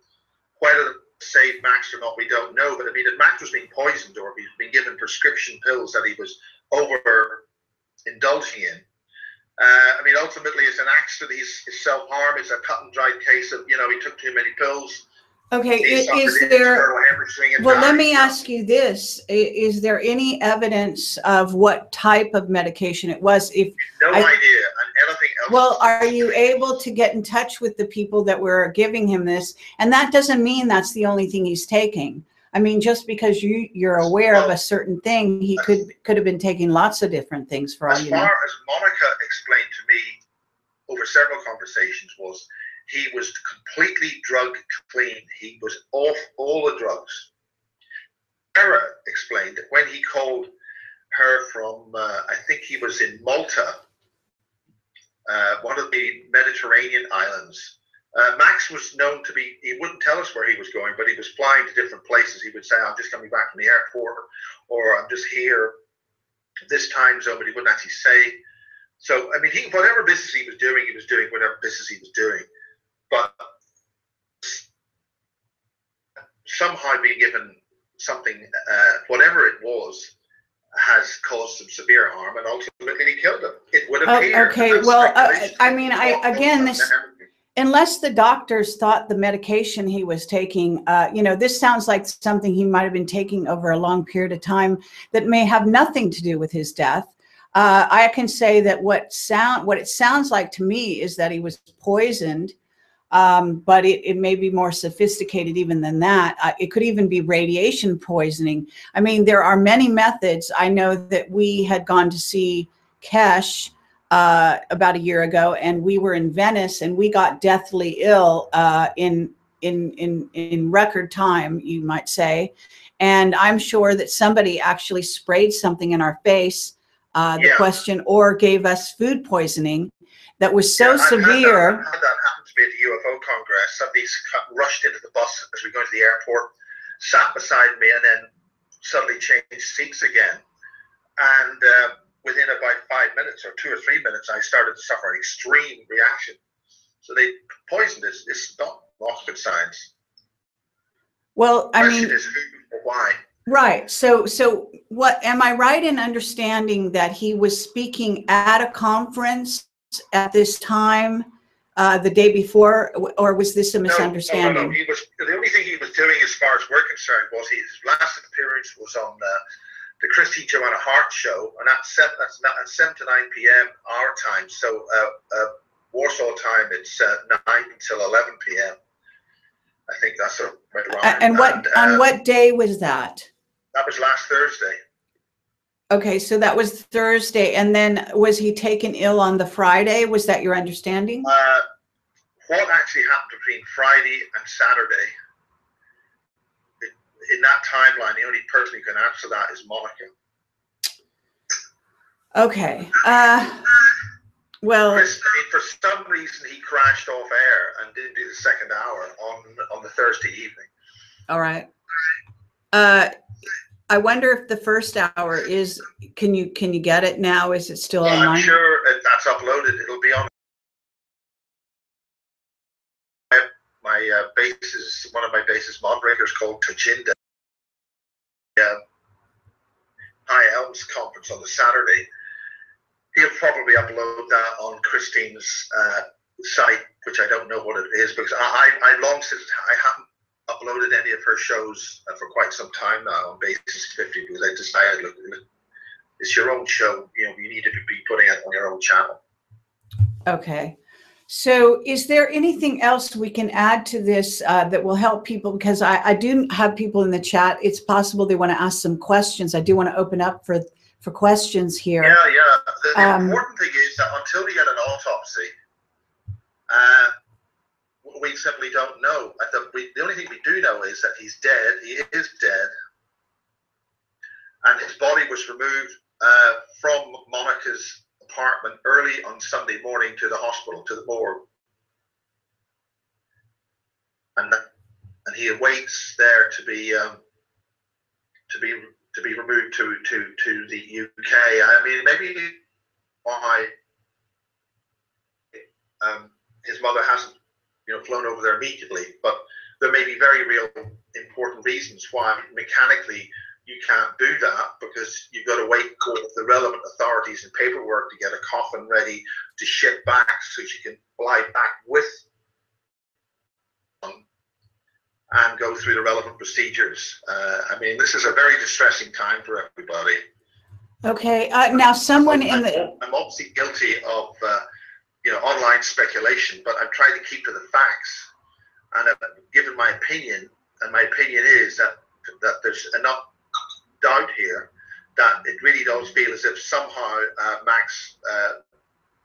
Whether it saved Max or not, we don't know. But I mean, if Max was being poisoned or if he's been given prescription pills that he was over indulging in, I mean, ultimately it's an accident. It's self-harm. It's a cut and dried case of, you know, he took too many pills. Okay, is there, well, let me ask you this, is there any evidence of what type of medication it was? If no idea, and anything else. Well, are you able to get in touch with the people that were giving him this? And that doesn't mean that's the only thing he's taking. I mean, just because you're aware of a certain thing, he could have been taking lots of different things for all you know. As far as Monica explained to me over several conversations was, he was completely drug clean. He was off all the drugs. Sarah explained that when he called her from, I think he was in Malta, one of the Mediterranean islands. Max was known to be, he wouldn't tell us where he was going, but he was flying to different places. He would say, I'm just coming back from the airport, or I'm just here this time zone, but he wouldn't actually say. So, I mean, whatever business he was doing whatever business he was doing. But somehow being given something, whatever it was, has caused some severe harm, and ultimately killed him. It would appear. Okay. Well, I mean, again, this, unless the doctors thought the medication he was taking, you know, this sounds like something he might have been taking over a long period of time that may have nothing to do with his death. I can say that what it sounds like to me is that he was poisoned. But it may be more sophisticated even than that. It could even be radiation poisoning. I mean, there are many methods. I know that we had gone to see Kesh about a year ago, and we were in Venice, and we got deathly ill in record time, you might say. And I'm sure that somebody actually sprayed something in our face, the question, or gave us food poisoning that was so severe. I've had that happen to me at the UFO Congress. Somebody rushed into the bus as we go to the airport, sat beside me, and then suddenly changed seats again. And within about 5 minutes or 2 or 3 minutes, I started to suffer an extreme reaction. So they poisoned us. It's not rocket science. Well, I mean, the question is who or why. Right. So what, am I right in understanding that he was speaking at a conference at this time, the day before, or was this a misunderstanding? No. He was, the only thing he was doing, as far as we're concerned, was his last appearance was on the Christine Joanna Hart show, and at 7 to 9 p.m. our time. So Warsaw time, it's 9 till 11 p.m. I think that's sort of right around. And what on what day was that? That was last Thursday. Okay, so that was Thursday, and then was he taken ill on the Friday? Was that your understanding? What actually happened between Friday and Saturday? In that timeline, the only person who can answer that is Monica. Okay. Well, for some reason, he crashed off air and didn't do the second hour on the Thursday evening. All right. I wonder if the first hour is, can you get it now? Is it still online? I'm sure that's uploaded. It'll be on my basis, one of my basis moderators called Tajinda. High Elms conference on the Saturday. He'll probably upload that on Christine's site, which I don't know what it is, because I long since I haven't uploaded any of her shows for quite some time now on Basis 50, because I decided, look, it's your own show, you know, you need to be putting it on your own channel. Okay, so is there anything else we can add to this that will help people? Because I do have people in the chat, it's possible they want to ask some questions. I do want to open up for questions here. Yeah. The important thing is that until we get an autopsy, we simply don't know. The only thing we do know is that he's dead. He is dead. And his body was removed from Monica's apartment early on Sunday morning to the hospital, to the morgue. And he awaits there to be removed to the UK. I mean, maybe why his mother hasn't, you know, flown over there immediately, but there may be very real important reasons why mechanically you can't do that, because you've got to wait for the relevant authorities and paperwork to get a coffin ready to ship back so she can fly back with them and go through the relevant procedures. I mean, this is a very distressing time for everybody. Okay, now someone in the... I'm obviously guilty of, you know, online speculation, but I've tried to keep to the facts, and I've given my opinion, and my opinion is that there's enough doubt here that it really does feel as if somehow Max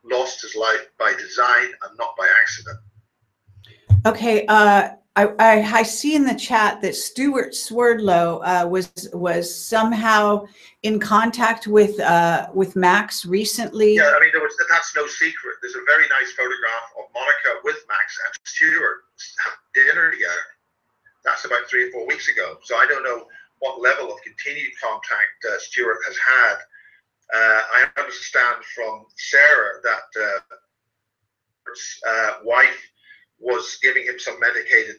lost his life by design and not by accident. Okay, I see in the chat that Stewart Swerdlow was somehow in contact with Max recently. Yeah, I mean, that's no secret. There's a very nice photograph of Monica with Max and Stewart having dinner together. That's about 3 or 4 weeks ago. So I don't know what level of continued contact Stewart has had. I understand from Sarah that Stewart's wife was giving him some medication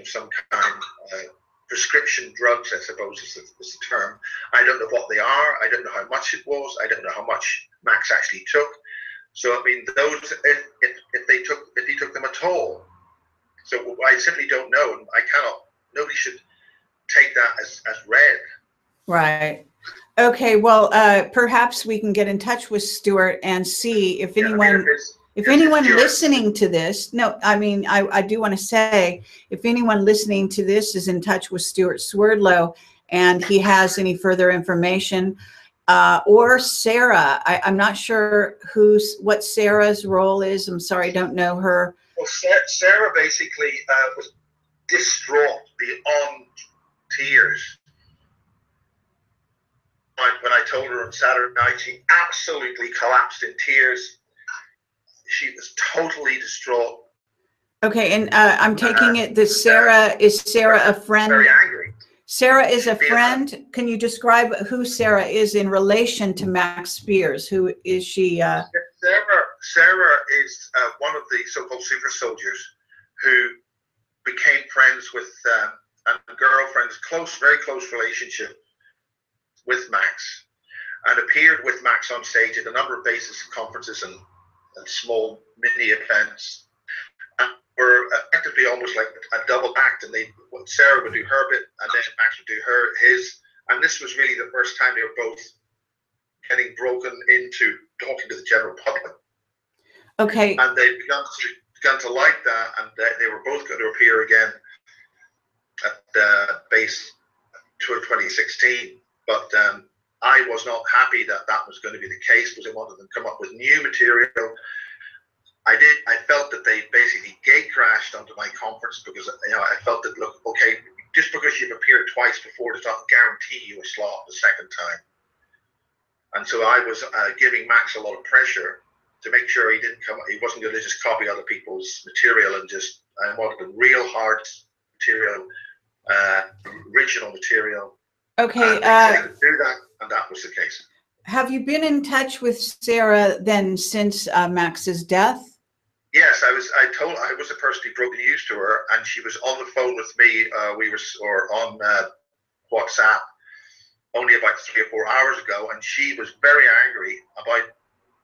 of some kind, prescription drugs, I suppose is the term. I don't know what they are. I don't know how much it was. I don't know how much Max actually took. So I mean, those if he took them at all. So I simply don't know, and I cannot. Nobody should take that as read. Right. Okay. Well, perhaps we can get in touch with Stewart and see if anyone. I mean, if anyone listening to this, I do want to say, if anyone listening to this is in touch with Stewart Swerdlow and he has any further information, or Sarah, I'm not sure what Sarah's role is. I'm sorry, I don't know her. Well, Sarah basically was distraught beyond tears. When I told her on Saturday night, she absolutely collapsed in tears. She was totally distraught. Okay, and I'm taking it that Sarah a friend? Very angry. Sarah is a friend. Can you describe who Sarah is in relation to Max Spears? Who is she? Sarah is one of the so-called super soldiers who became friends with and girlfriend's close, very close relationship with Max, and appeared with Max on stage at a number of Basis conferences and small mini events, and were effectively almost like a double act. And Sarah would do her bit, and then Max would do his. And this was really the first time they were both getting broken into talking to the general public. Okay. And they began to like that, and they were both going to appear again at Base Tour 2016. But I was not happy that that was going to be the case, because I wanted them to come up with new material. I felt that they basically gatecrashed onto my conference, because I felt that, look, okay, just because you've appeared twice before does not guarantee you a slot the second time. And so I was giving Max a lot of pressure to make sure he didn't come. He wasn't going to just copy other people's material, and I wanted the real hard material, original material. Okay. And do that, and that was the case. Have you been in touch with Sarah then since Max's death? Yes, I was the person who broke the news to her, and she was on the phone with me. On WhatsApp only about 3 or 4 hours ago, and she was very angry about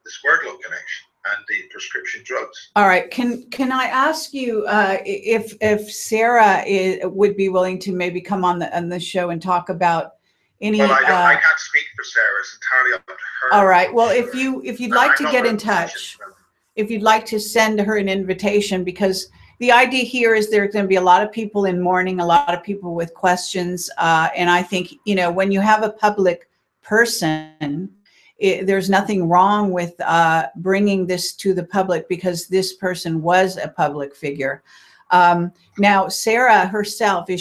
the Swerdlow connection and the prescription drugs. All right, can I ask you if Sarah would be willing to maybe come on the show and talk about any? Well, I can't speak for Sarah. It's entirely up to her. All right. Well, if you'd like to get in touch, if you'd like to send her an invitation, because the idea here is there are going to be a lot of people in mourning, a lot of people with questions, and I think when you have a public person. There's nothing wrong with bringing this to the public, because this person was a public figure. Now, Sarah herself, if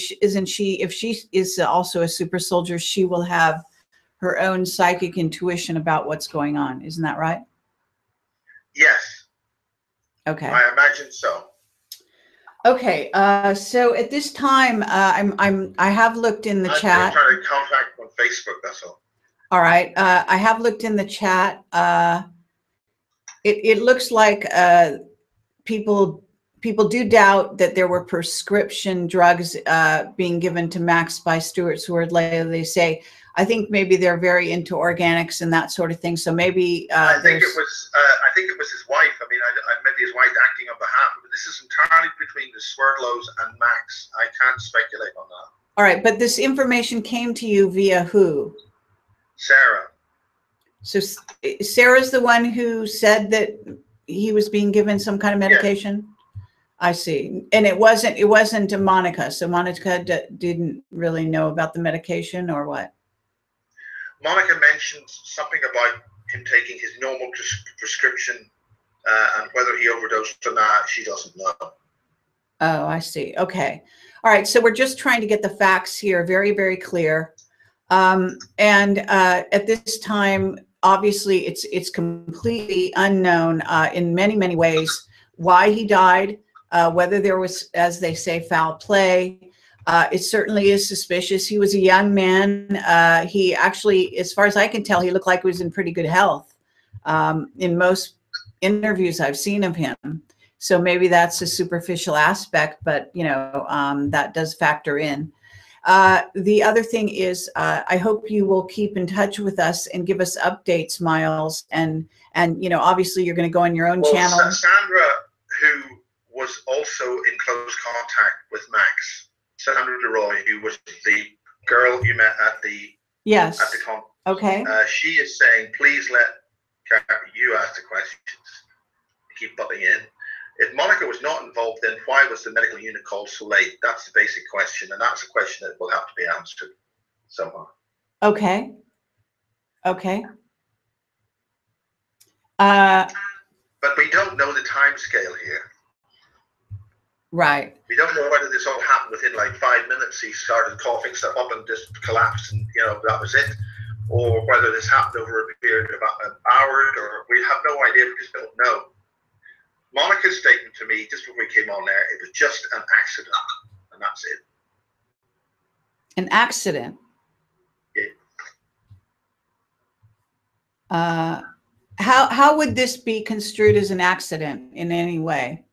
she is also a super soldier, she will have her own psychic intuition about what's going on. Isn't that right? Yes. Okay. I imagine so. Okay. So at this time, I have looked in the chat. I'm trying to contact on Facebook. That's all. All right. I have looked in the chat. It looks like people do doubt that there were prescription drugs being given to Max by Stewart Swerdlow. They say, I think maybe they're very into organics and that sort of thing. So maybe I think it was his wife. I mean, maybe his wife acting on behalf. But this is entirely between the Swerdlows and Max. I can't speculate on that. All right, but this information came to you via who? Sarah. So Sarah's the one who said that he was being given some kind of medication? Yeah. I see. And it wasn't to Monica. So Monica didn't really know about the medication, or what? Monica mentioned something about him taking his normal prescription, and whether he overdosed or not, she doesn't know. Oh, I see. Okay. All right. So we're just trying to get the facts here very, very clear. At this time, obviously, it's completely unknown in many, many ways why he died, whether there was, as they say, foul play. It certainly is suspicious. He was a young man. He actually, as far as I can tell, he looked like he was in pretty good health in most interviews I've seen of him. So maybe that's a superficial aspect, but, that does factor in. The other thing is, I hope you will keep in touch with us and give us updates, Miles. And obviously you're going to go on your own channel. Sandra, who was also in close contact with Max, Sandra DeRoy, who was the girl you met at the conference. Okay. She is saying, please let you ask the questions. Keep butting in. If Monica was not involved, then why was the medical unit called so late? That's the basic question, and that's a question that will have to be answered somehow. Okay. Okay. But we don't know the time scale here. Right. We don't know whether this all happened within like 5 minutes. He started coughing stuff up and just collapsed, and that was it, or whether this happened over a period of an hour, or we have no idea. We just don't know. Monica's statement to me just when we came on there, it was just an accident, and that's it. An accident? Yeah. How would this be construed as an accident in any way?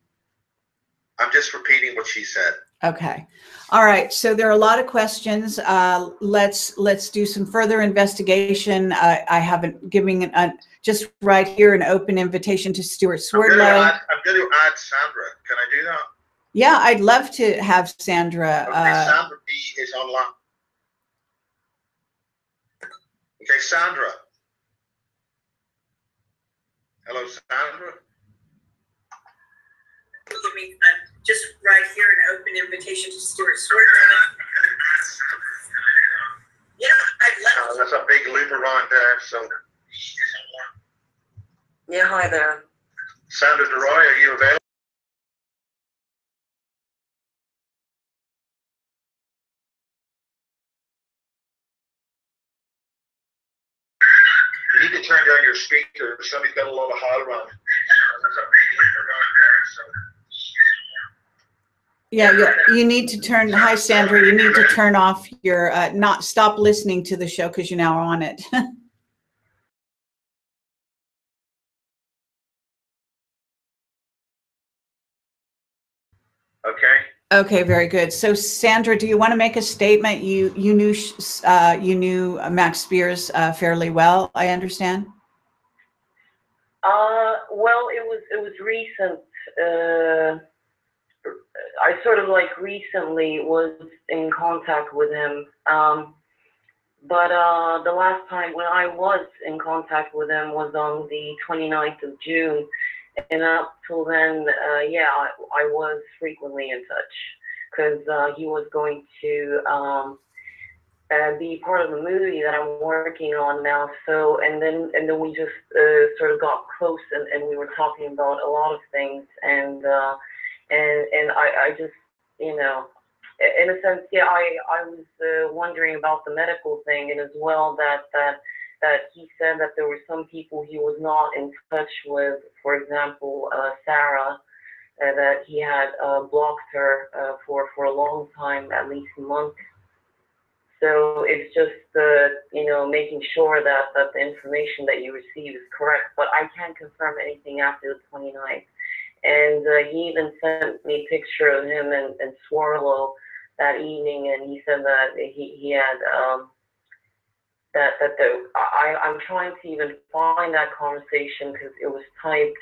I'm just repeating what she said. Okay. All right. So there are a lot of questions. Let's do some further investigation. I haven't given just right here an open invitation to Stewart Swerdlow. I'm going to add Sandra. Can I do that? Yeah, I'd love to have Sandra. Okay, Sandra B is online. Okay, Sandra. Hello, Sandra. Just right here, an open invitation to Stewart Swerdlow. Yeah, I'd love to. That's a big loop around there, so. Yeah, hi there. Sandra DeRoy, are you available? You need to turn down your speaker. Somebody's got a lot of hall around. That's a big loop around there, so. Yeah, you need to turn, hi Sandra, you need to turn off your, stop listening to the show because you're now on it. Okay. Okay, very good. So Sandra, do you want to make a statement? You knew Max Spears fairly well, I understand? Well, it was recent. I sort of like recently was in contact with him, but the last time when I was in contact with him was on the 29th of June, and up till then, I was frequently in touch because he was going to be part of the movie that I'm working on now. So, and then we just sort of got close, and we were talking about a lot of things, and I just, you know, in a sense, yeah, I was wondering about the medical thing, and as well that he said that there were some people he was not in touch with, for example, Sarah, that he had blocked her for a long time, at least a month. So it's just, you know, making sure that the information that you receive is correct, but I can't confirm anything after the 29th. And he even sent me a picture of him and Swerdlow that evening, and he said that he had I'm trying to even find that conversation because it was typed.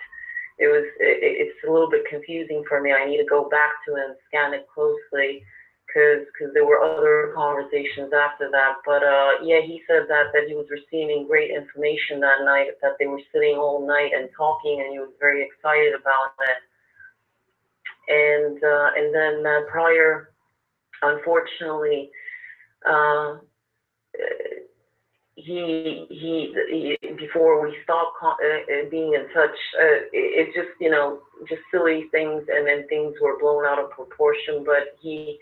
It's a little bit confusing for me. I need to go back to it and scan it closely because there were other conversations after that. But yeah, he said that he was receiving great information that night, that they were sitting all night and talking, and he was very excited about it. And then prior, unfortunately, he before we stopped being in touch, it just, you know, just silly things, and then things were blown out of proportion. But he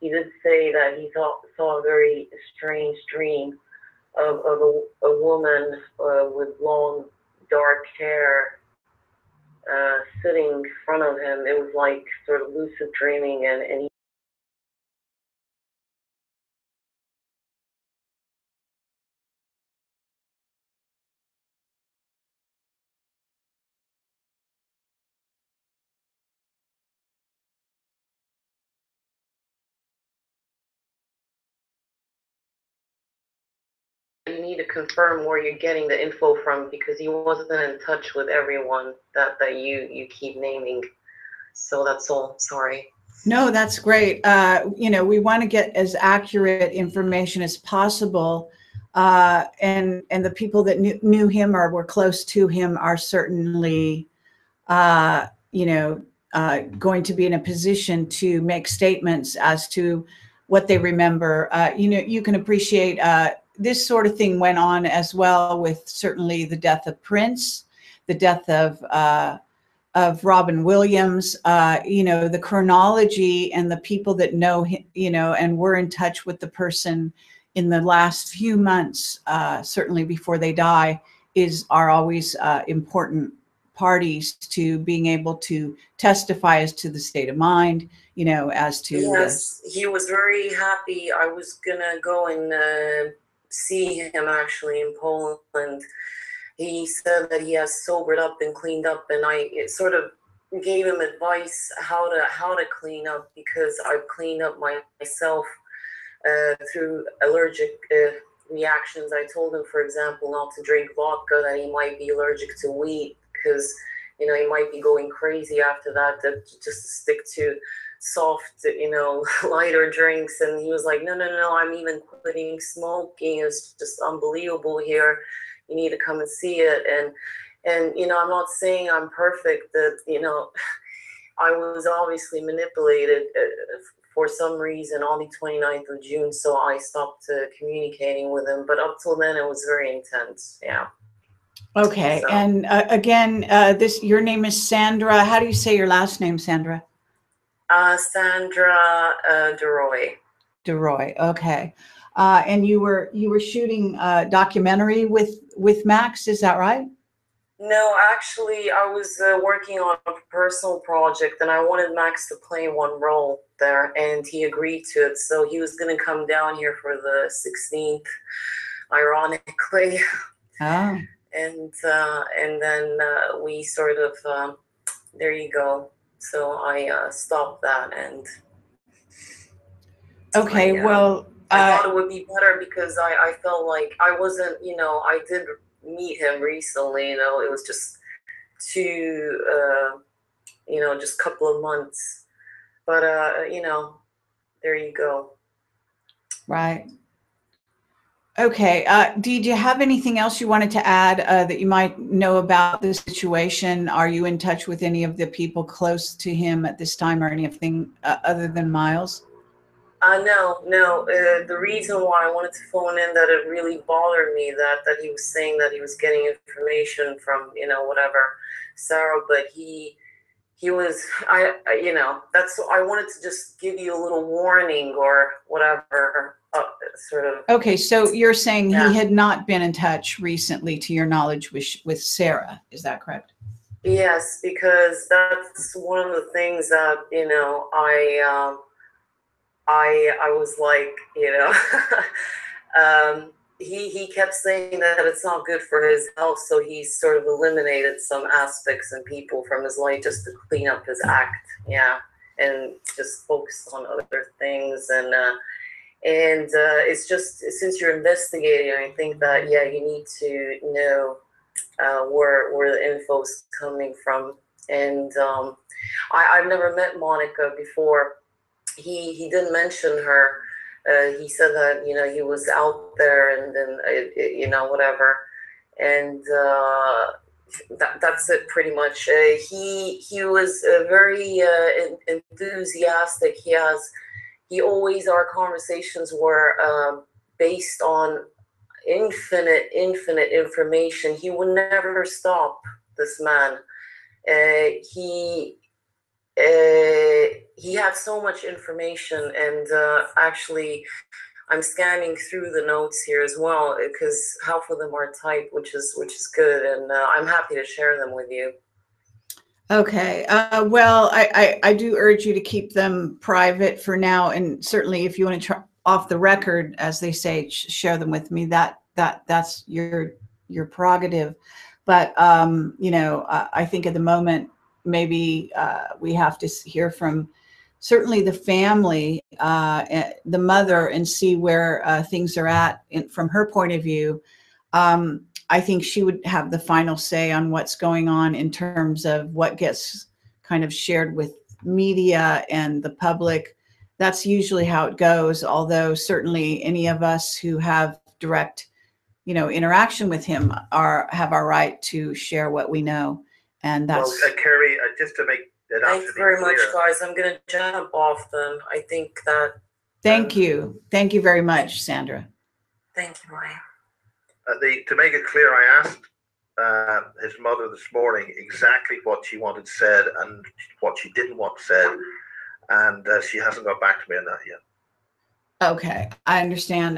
did say that he saw a very strange dream of a woman with long, dark hair sitting in front of him. It was like sort of lucid dreaming, and he to confirm where you're getting the info from, because he wasn't in touch with everyone that you keep naming. So that's all. Sorry. No, that's great. You know, we want to get as accurate information as possible, and the people that knew him or were close to him are certainly you know, going to be in a position to make statements as to what they remember. You know, you can appreciate this sort of thing went on as well with certainly the death of Prince, the death of Robin Williams. You know, the chronology and the people that know him, you know, and were in touch with the person in the last few months, certainly before they die, are always important parties to being able to testify as to the state of mind, you know, as to. Yes, he was very happy. I was gonna go and see him actually in Poland. He said that he has sobered up and cleaned up, and I sort of gave him advice how to clean up, because I've cleaned up myself through allergic reactions. I told him, for example, not to drink vodka, that he might be allergic to wheat, because you know he might be going crazy after that. That just stick to soft, you know, lighter drinks. And he was like, no, I'm even quitting smoking. It's just unbelievable here. You need to come and see it. And you know, I'm not saying I'm perfect. That, you know, I was obviously manipulated for some reason on the 29th of June. So I stopped communicating with him. But up till then, it was very intense. Yeah. Okay. So. And again, your name is Sandra. How do you say your last name, Sandra? Sandra DeRoy. DeRoy. Okay. And you were shooting a documentary with Max. Is that right? No, actually, I was working on a personal project, and I wanted Max to play one role there, and he agreed to it. So he was going to come down here for the 16th, ironically. Oh. And then we sort of, there you go. So I stopped that, and okay, I thought it would be better, because I felt like I wasn't, you know, I did meet him recently, you know, it was just two, you know, just a couple of months, but, you know, there you go. Right. Okay. Did you have anything else you wanted to add that you might know about the situation? Are you in touch with any of the people close to him at this time, or anything other than Miles? No. The reason why I wanted to phone in, that it really bothered me that he was saying that he was getting information from, you know, whatever, Sarah, but he was, I you know, that's, I wanted to just give you a little warning or whatever, sort of. Okay, so you're saying, yeah, he had not been in touch recently, to your knowledge, with Sarah, is that correct? Yes, because that's one of the things that, you know, I was like, you know, he kept saying that it's not good for his health, so he sort of eliminated some aspects and people from his life just to clean up his act, yeah, and just focus on other things. And it's just, since you're investigating, I think that, yeah, you need to know where the info's coming from. And I've never met Monica before. He didn't mention her. He said that, you know, he was out there, and then, you know, whatever. And that's it pretty much. He was very enthusiastic. He always, our conversations were based on infinite information. He would never stop, this man. He had so much information, and actually I'm scanning through the notes here as well, because half of them are typed, which is good, and I'm happy to share them with you. Okay. Well, I do urge you to keep them private for now, and certainly if you want to try off the record, as they say, share them with me. That's your prerogative, but you know, I think at the moment, maybe we have to hear from certainly the family, the mother, and see where things are at from her point of view. I think she would have the final say on what's going on in terms of what gets kind of shared with media and the public. That's usually how it goes, although certainly any of us who have direct, you know, interaction with him have our right to share what we know. And that's, well, Kerry, just to make that absolutely clear. Thanks very much, guys. I'm going to jump off them. I think that. Thank you. Thank you very much, Sandra. Thank you, Maya. To make it clear, I asked his mother this morning exactly what she wanted said and what she didn't want said, and she hasn't got back to me on that yet. Okay, I understand.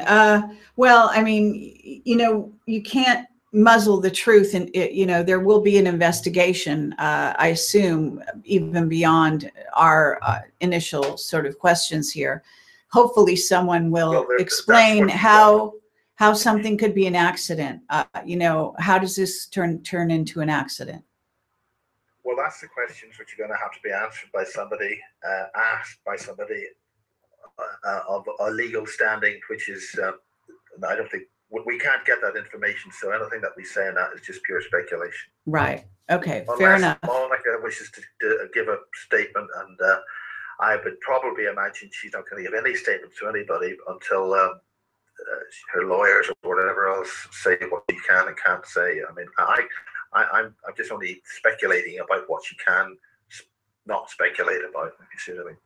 Well, I mean, you know, you can't muzzle the truth, and you know, there will be an investigation, I assume, even beyond our initial sort of questions here. Hopefully someone will explain how something could be an accident. You know, how does this turn into an accident? Well, that's the questions which are going to have to be answered by somebody, asked by somebody of a legal standing, which is, I don't think, we can't get that information. So anything that we say in that is just pure speculation. Right. Okay. Unless fair enough. Monica wishes to give a statement, and I would probably imagine she's not going to give any statements to anybody until her lawyers or whatever else say what she can and can't say. I mean, I'm just only speculating about what she can not speculate about, if you see what I mean.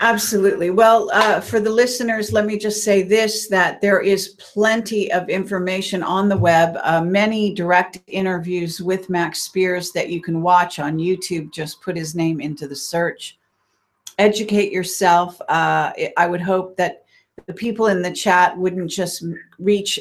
Absolutely. Well, for the listeners, let me just say this, that there is plenty of information on the web, many direct interviews with Max Spears that you can watch on YouTube. Just put his name into the search. Educate yourself. I would hope that the people in the chat wouldn't just reach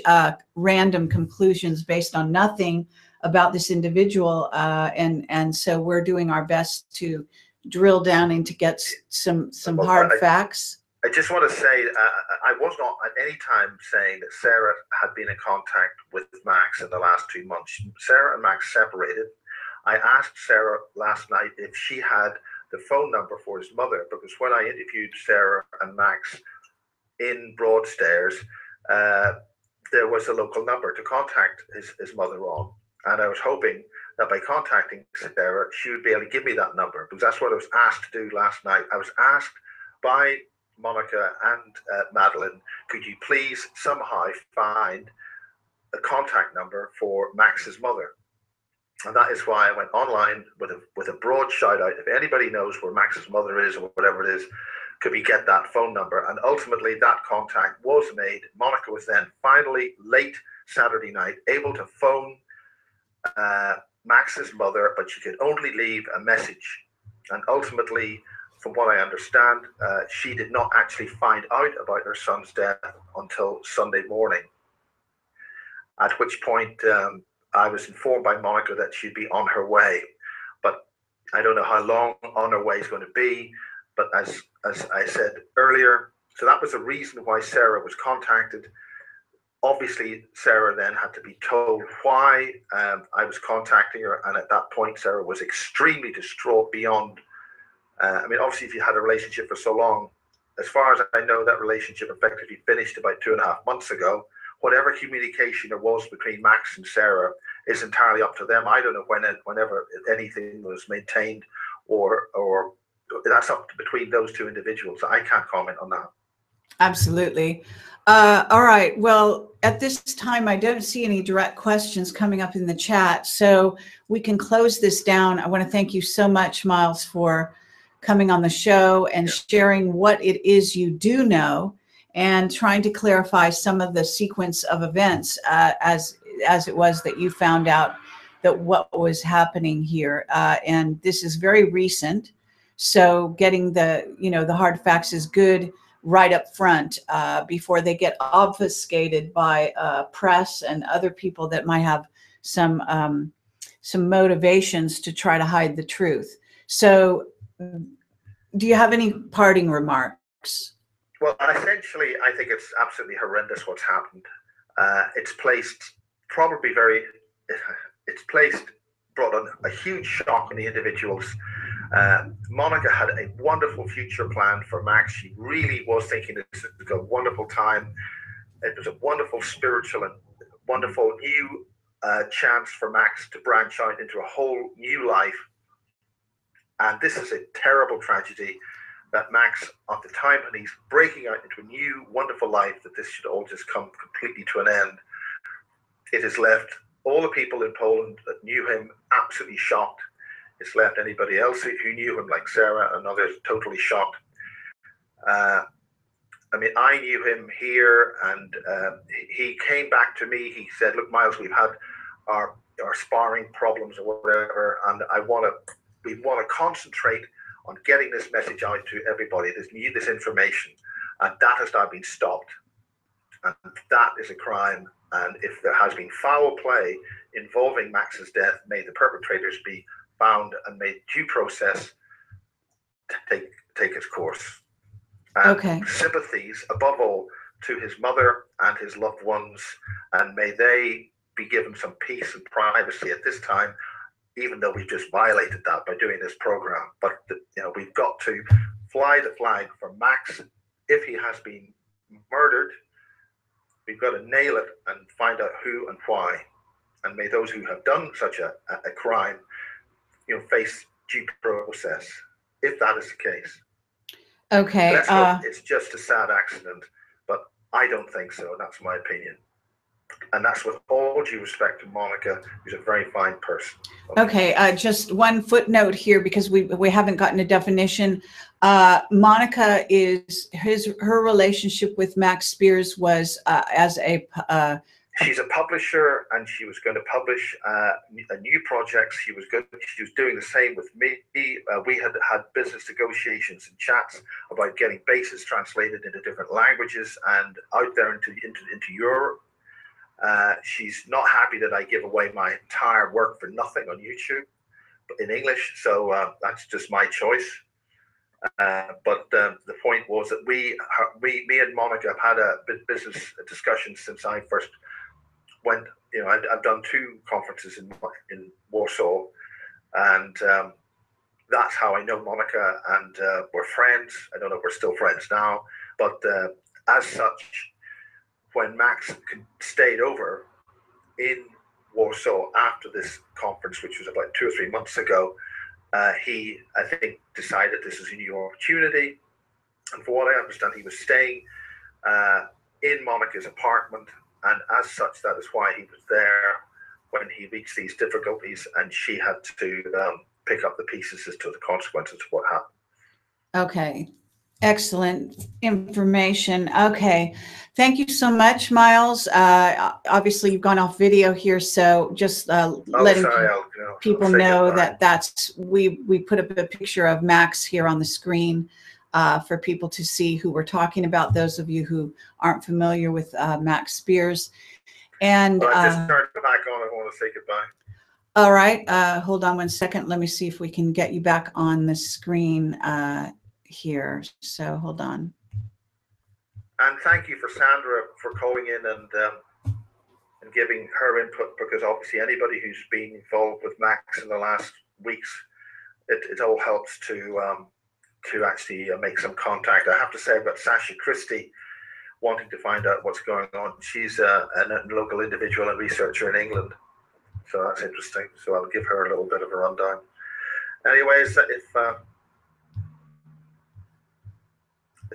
random conclusions based on nothing about this individual. And so we're doing our best to drill down and to get some hard facts. I just want to say I was not at any time saying that Sarah had been in contact with Max in the last 2 months. Sarah and Max separated. I asked Sarah last night if she had the phone number for his mother, because when I interviewed Sarah and Max in Broadstairs, there was a local number to contact his mother on, and I was hoping that by contacting Sarah, she would be able to give me that number, because that's what I was asked to do last night. I was asked by Monica and Madeleine, could you please somehow find a contact number for Max's mother? And that is why I went online with a broad shout out. If anybody knows where Max's mother is or whatever it is, could we get that phone number? And ultimately that contact was made. Monica was then finally, late Saturday night, able to phone Max's mother, but she could only leave a message, and ultimately, from what I understand, she did not actually find out about her son's death until Sunday morning, at which point I was informed by Monica that she'd be on her way, but I don't know how long on her way is going to be. But as I said earlier, so that was the reason why Sarah was contacted. Obviously, Sarah then had to be told why I was contacting her, and at that point, Sarah was extremely distraught beyond. I mean, obviously, if you had a relationship for so long, as far as I know, that relationship effectively finished about 2.5 months ago. Whatever communication there was between Max and Sarah is entirely up to them. I don't know whenever anything was maintained, or that's up to between those two individuals. I can't comment on that. Absolutely. All right. Well, at this time, I don't see any direct questions coming up in the chat, so we can close this down. I want to thank you so much, Miles, for coming on the show and sharing what it is you do know and trying to clarify some of the sequence of events as it was that you found out that what was happening here. And this is very recent, so getting the hard facts is good right up front before they get obfuscated by press and other people that might have some motivations to try to hide the truth. So do you have any parting remarks? Well, essentially, I think it's absolutely horrendous what's happened. Brought on a huge shock on the individuals. Monica had a wonderful future plan for Max. She really was thinking this was a wonderful time. It was a wonderful spiritual and wonderful new chance for Max to branch out into a whole new life. And this is a terrible tragedy that Max, at the time when he's breaking out into a new, wonderful life, that this should all just come completely to an end. It has left all the people in Poland that knew him absolutely shocked. It's left anybody else who knew him, like Sarah and others, totally shocked. I mean, I knew him here, and he came back to me. He said, look, Miles, we've had our sparring problems or whatever, and we want to concentrate on getting this message out to everybody, this information, and that has now been stopped. And that is a crime. And if there has been foul play involving Max's death, may the perpetrators be found and made due process to take its course. And okay. Sympathies, above all, to his mother and his loved ones, and may they be given some peace and privacy at this time even though we've just violated that by doing this program. But we've got to fly the flag for Max. If he has been murdered, we've got to nail it and find out who and why. And may those who have done such a crime, face due process, if that is the case. Okay. It's just a sad accident, but I don't think so. And that's my opinion. And that's with all due respect to Monica, who's a very fine person. Okay, just one footnote here, because we haven't gotten a definition. Monica is, her relationship with Max Spears was as a... she's a publisher, and she was going to publish a new project. She was doing the same with me. We had business negotiations and chats about getting Basis translated into different languages and out there into Europe. She's not happy that I give away my entire work for nothing on YouTube in English, so that's just my choice. But the point was that me and Monica have had a business discussion since I first went. I've done 2 conferences in Warsaw, and that's how I know Monica, and we're friends. I don't know if we're still friends now, but as such, when Max stayed over in Warsaw after this conference, which was about 2 or 3 months ago, he, I think, decided this is a new opportunity. And for what I understand, he was staying in Monica's apartment. And as such, that is why he was there when he reached these difficulties, and she had to pick up the pieces as to the consequences of what happened. Okay. Excellent information. Okay. Thank you so much, Miles. Obviously, you've gone off video here, so just letting people know that we put up a picture of Max here on the screen for people to see who we're talking about, those of you who aren't familiar with Max Spears. And I just turned it back on. I want to say goodbye. All right. Hold on one second. Let me see if we can get you back on the screen. Here, so hold on. And thank you for Sandra for calling in and giving her input, because obviously anybody who's been involved with Max in the last weeks, it all helps to actually make some contact. I have to say about Sasha Christie wanting to find out what's going on. She's a local individual and researcher in England, so that's interesting. So I'll give her a little bit of a rundown. Anyways,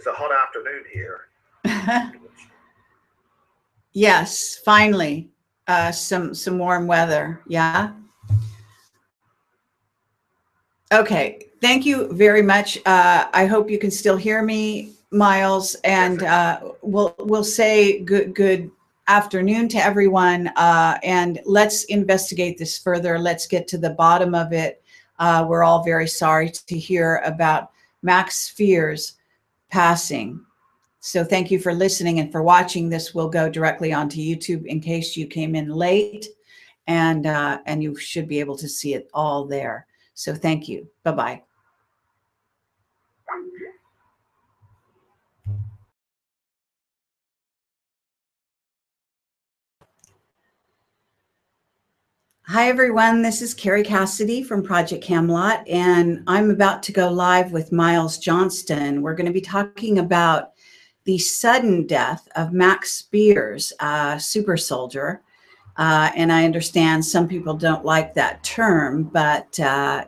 it's a hot afternoon here. Yes, finally, some warm weather. Yeah. Okay. Thank you very much. I hope you can still hear me, Miles, and we'll say good afternoon to everyone. And let's investigate this further. Let's get to the bottom of it. We're all very sorry to hear about Max Spears' passing. So thank you for listening and for watching. This will go directly onto YouTube in case you came in late, and you should be able to see it all there. So thank you. Bye-bye. Hi, everyone. This is Kerry Cassidy from Project Camelot, and I'm about to go live with Miles Johnston. We're going to be talking about the sudden death of Max Spears, super soldier. And I understand some people don't like that term, but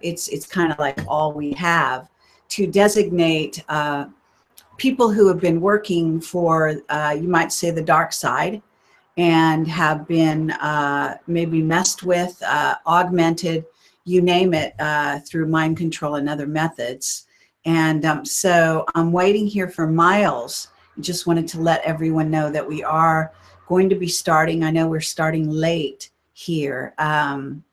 it's kind of like all we have to designate people who have been working for, you might say, the dark side, and have been maybe messed with, augmented, you name it, through mind control and other methods. And so I'm waiting here for Miles. Just wanted to let everyone know that we are going to be starting. I know we're starting late here. And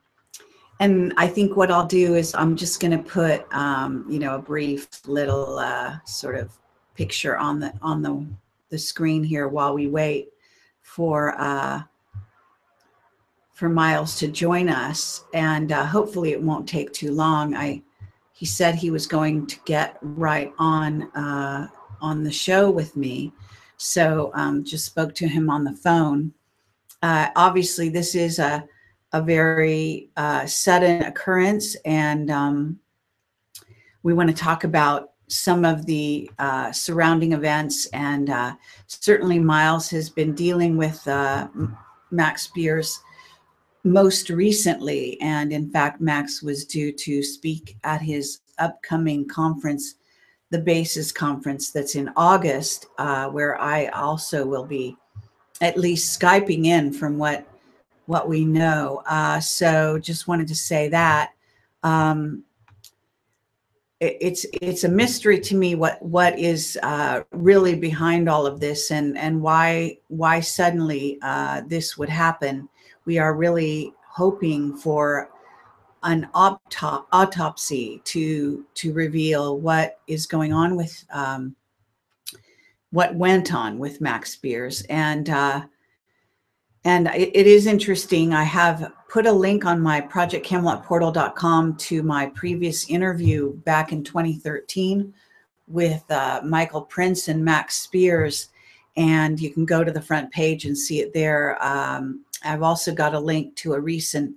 I think what I'll do is I'm just going to put, a brief little sort of picture on the screen here while we wait for Miles to join us, and hopefully it won't take too long. He said he was going to get right on the show with me, so just spoke to him on the phone. Obviously, this is a a very sudden occurrence, and we want to talk about some of the surrounding events, and certainly Miles has been dealing with Max Spears most recently, and in fact Max was due to speak at his upcoming conference, the Basis Conference, that's in August, where I also will be at least Skyping in from what we know. So just wanted to say that. It's a mystery to me what is really behind all of this, and why suddenly this would happen. We are really hoping for an autopsy to reveal what is going on with what went on with Max Spears, and it is interesting. I have put a link on my projectcamelotportal.com to my previous interview back in 2013 with Michael Prince and Max Spears, and you can go to the front page and see it there. I've also got a link to a recent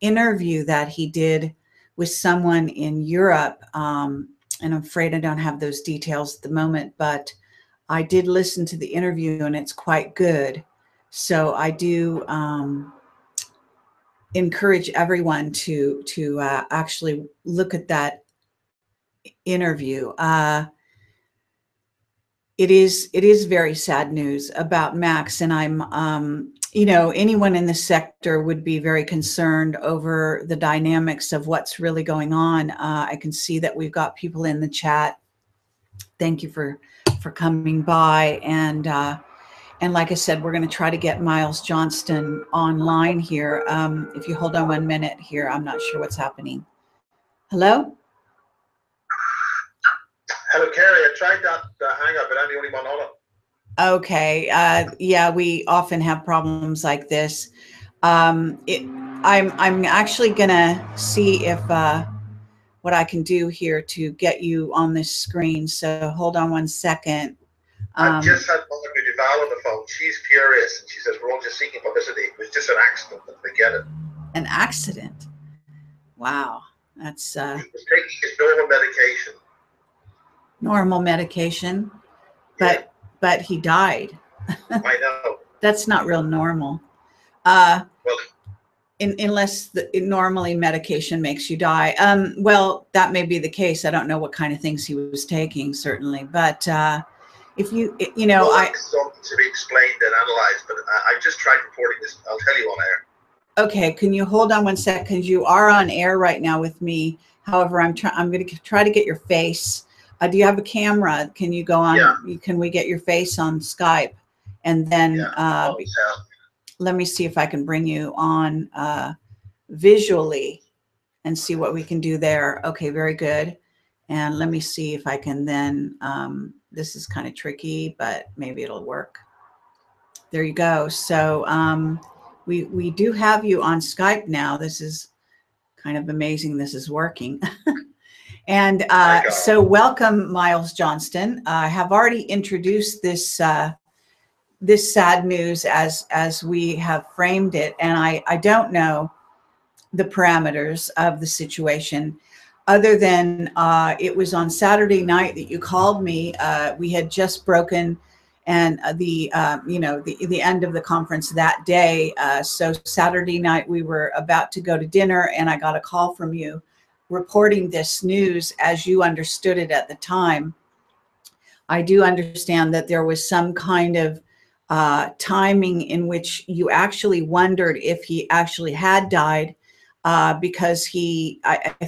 interview that he did with someone in Europe, and I'm afraid I don't have those details at the moment, but I did listen to the interview and it's quite good. So I do encourage everyone to actually look at that interview. It is very sad news about Max, and I'm you know, anyone in the sector would be very concerned over the dynamics of what's really going on. I can see that we've got people in the chat. Thank you for coming by, and like I said, we're going to try to get Miles Johnston online here. If you hold on 1 minute here, I'm not sure what's happening. Hello? Hello, Kerry. I tried that hang up, but I'm the only one on it. Okay. Yeah, we often have problems like this. I'm actually going to see if what I can do here to get you on this screen. So hold on 1 second. I just had Monica Duval on the phone. She's furious, and she says we're all just seeking publicity. It was just an accident. Forget it. An accident. Wow, that's. He was taking his normal medication. Normal medication, but he died. I know. That's not real normal. Well, unless normally medication makes you die. Well, that may be the case. I don't know what kind of things he was taking, certainly, but. If you know, well, I something to be explained and analyzed, but I just tried reporting this. I'll tell you on air. Okay, can you hold on 1 second? Because you are on air right now with me. However, I'm going to try to get your face. Do you have a camera? Can you go on? Yeah. Can we get your face on Skype? And then yeah. Let me see if I can bring you on visually and see what we can do there. Okay, very good. And let me see if I can then. This is kind of tricky, but maybe it'll work. There you go. So we do have you on Skype now. This is kind of amazing. This is working. And so welcome, Miles Johnston. I have already introduced this this sad news as we have framed it, and I don't know the parameters of the situation. Other than it was on Saturday night that you called me. We had just broken, and you know, the end of the conference that day. So Saturday night we were about to go to dinner, and I got a call from you, reporting this news as you understood it at the time. I do understand that there was some kind of timing in which you actually wondered if he actually had died. Because I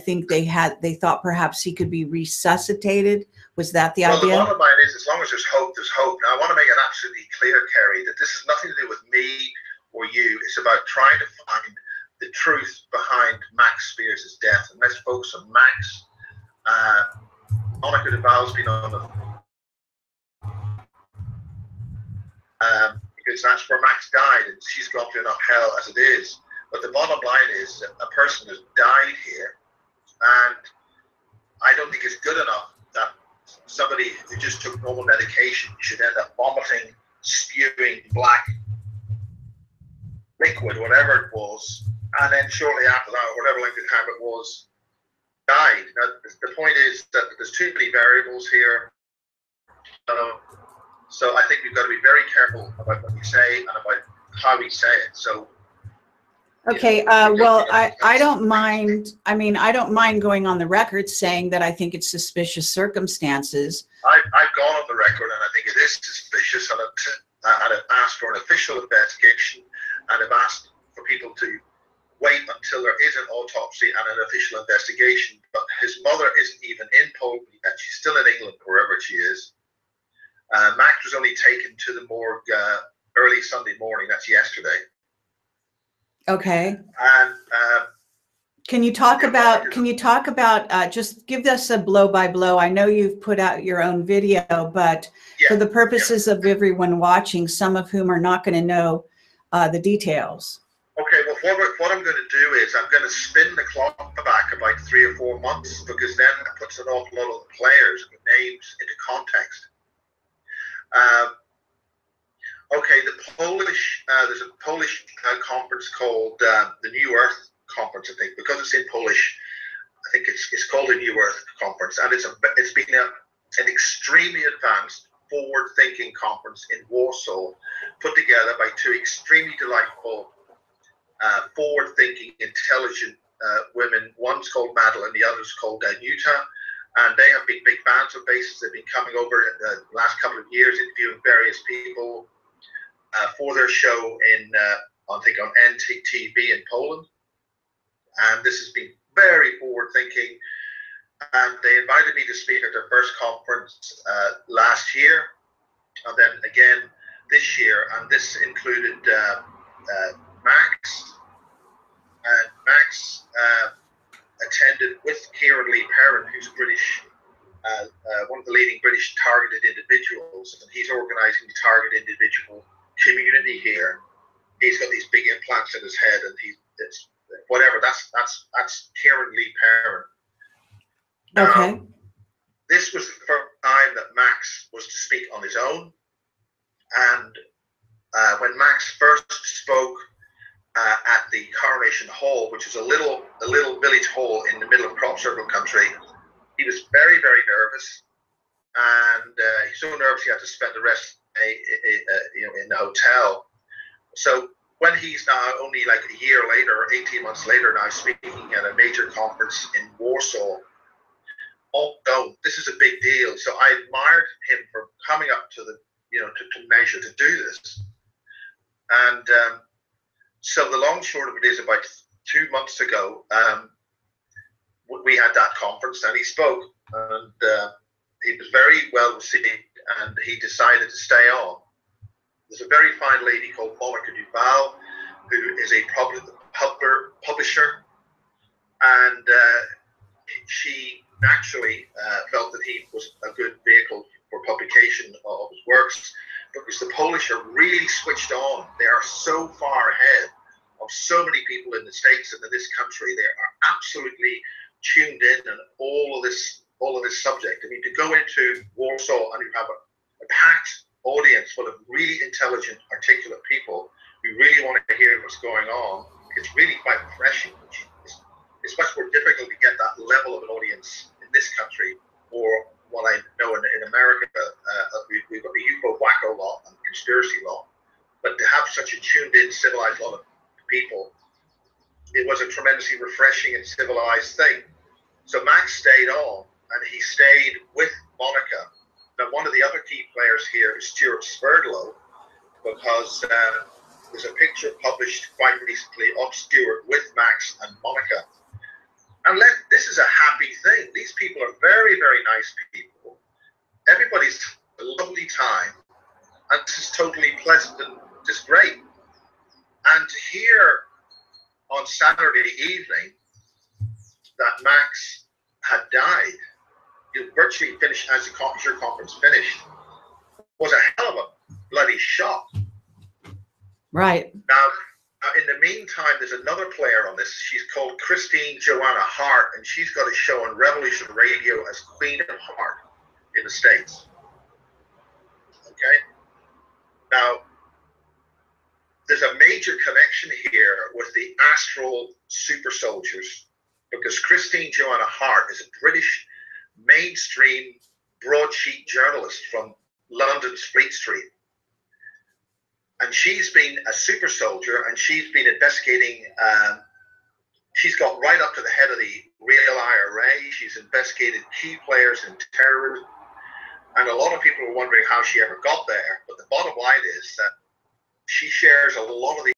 think they thought perhaps he could be resuscitated. Was that the idea? The bottom line is, as long as there's hope, there's hope. Now, I want to make it absolutely clear, Kerry, that this has nothing to do with me or you. It's about trying to find the truth behind Max Spears' death. And let's focus on Max. Monica Duval's been on the because that's where Max died, and she's gone through enough hell as it is. But the bottom line is that a person has died here, and I don't think it's good enough that somebody who just took normal medication should end up vomiting, spewing black liquid, whatever it was, and then shortly after that, whatever length of time it was, died. Now, the point is that there's too many variables here. So I think we've got to be very careful about what we say and about how we say it. So. Okay, well, I don't mind, I mean, I don't mind going on the record saying that I think it's suspicious circumstances. I've gone on the record and I think it is suspicious, and I've asked for an official investigation, and I've asked for people to wait until there is an autopsy and an official investigation. But his mother isn't even in Poland yet, she's still in England, wherever she is. Max was only taken to the morgue early Sunday morning, that's yesterday. Okay. And, can you talk about just give us a blow by blow. I know you've put out your own video, but for the purposes of everyone watching, some of whom are not going to know the details. Okay. Well, what I'm going to do is I'm going to spin the clock back about 3 or 4 months, because then it puts an awful lot of the players and the names into context. Okay, the Polish, there's a Polish conference called the New Earth Conference, I think, because it's in Polish. I think it's called the New Earth Conference, and it's been an extremely advanced, forward-thinking conference in Warsaw, put together by two extremely delightful, forward-thinking, intelligent women. One's called Madeleine, the other's called Danuta. And they have been big fans of Basis. They've been coming over the last couple of years, interviewing various people for their show in, I think, on NTTV in Poland. And this has been very forward-thinking. And they invited me to speak at their first conference last year, and then again this year. And this included Max. And Max attended with Kieran Lee Perrin, who's a British, one of the leading British targeted individuals, and he's organising the targeted individual community here. He's got these big implants in his head, and it's whatever. That's Kieran Lee Perrin. Okay. Now, this was the first time that Max was to speak on his own, and when Max first spoke at the Coronation Hall, which is a little village hall in the middle of crop circle country, he was very, very nervous, and he's so nervous he had to spend the rest of the day, in the hotel. So when he's now only like a year later, 18 months later now, speaking at a major conference in Warsaw, although this is a big deal, so I admired him for coming up to the, to measure to do this, and. So the long short of it is, about 2 months ago, we had that conference, and he spoke, and he was very well received, and he decided to stay on. There's a very fine lady called Monica Duval, who is a publisher, and she naturally felt that he was a good vehicle for publication of his works, because the Polish are really switched on. They are so far ahead of so many people in the States and in this country. They are absolutely tuned in on all of this subject. I mean, to go into Warsaw and you have a packed audience full of really intelligent, articulate people who really want to hear what's going on, it's really quite refreshing. It's much more difficult to get that level of an audience in this country, or what I know in America, we've got the UFO wacko law and conspiracy law, but to have such a tuned-in, civilized lot of people, it was a tremendously refreshing and civilized thing. So Max stayed on, and he stayed with Monica. Now, one of the other key players here is Stewart Swerdlow, because there's a picture published quite recently of Stewart with Max and Monica. And this is a happy thing. These people are very, very nice people. Everybody's a lovely time, and this is totally pleasant and just great. And to hear on Saturday evening that Max had died, you virtually finished as your conference finished, was a hell of a bloody shock. Right. Now, in the meantime, there's another player on this. She's called Christine Joanna Hart, and she's got a show on Revolution Radio as Queen of Heart in the States. Okay? Now, there's a major connection here with the astral super soldiers, because Christine Joanna Hart is a British mainstream broadsheet journalist from London's Fleet Street. And she's been a super soldier, and she's been investigating, she's got right up to the head of the real IRA. She's investigated key players in terrorism. And a lot of people were wondering how she ever got there. But the bottom line is that she shares a lot of the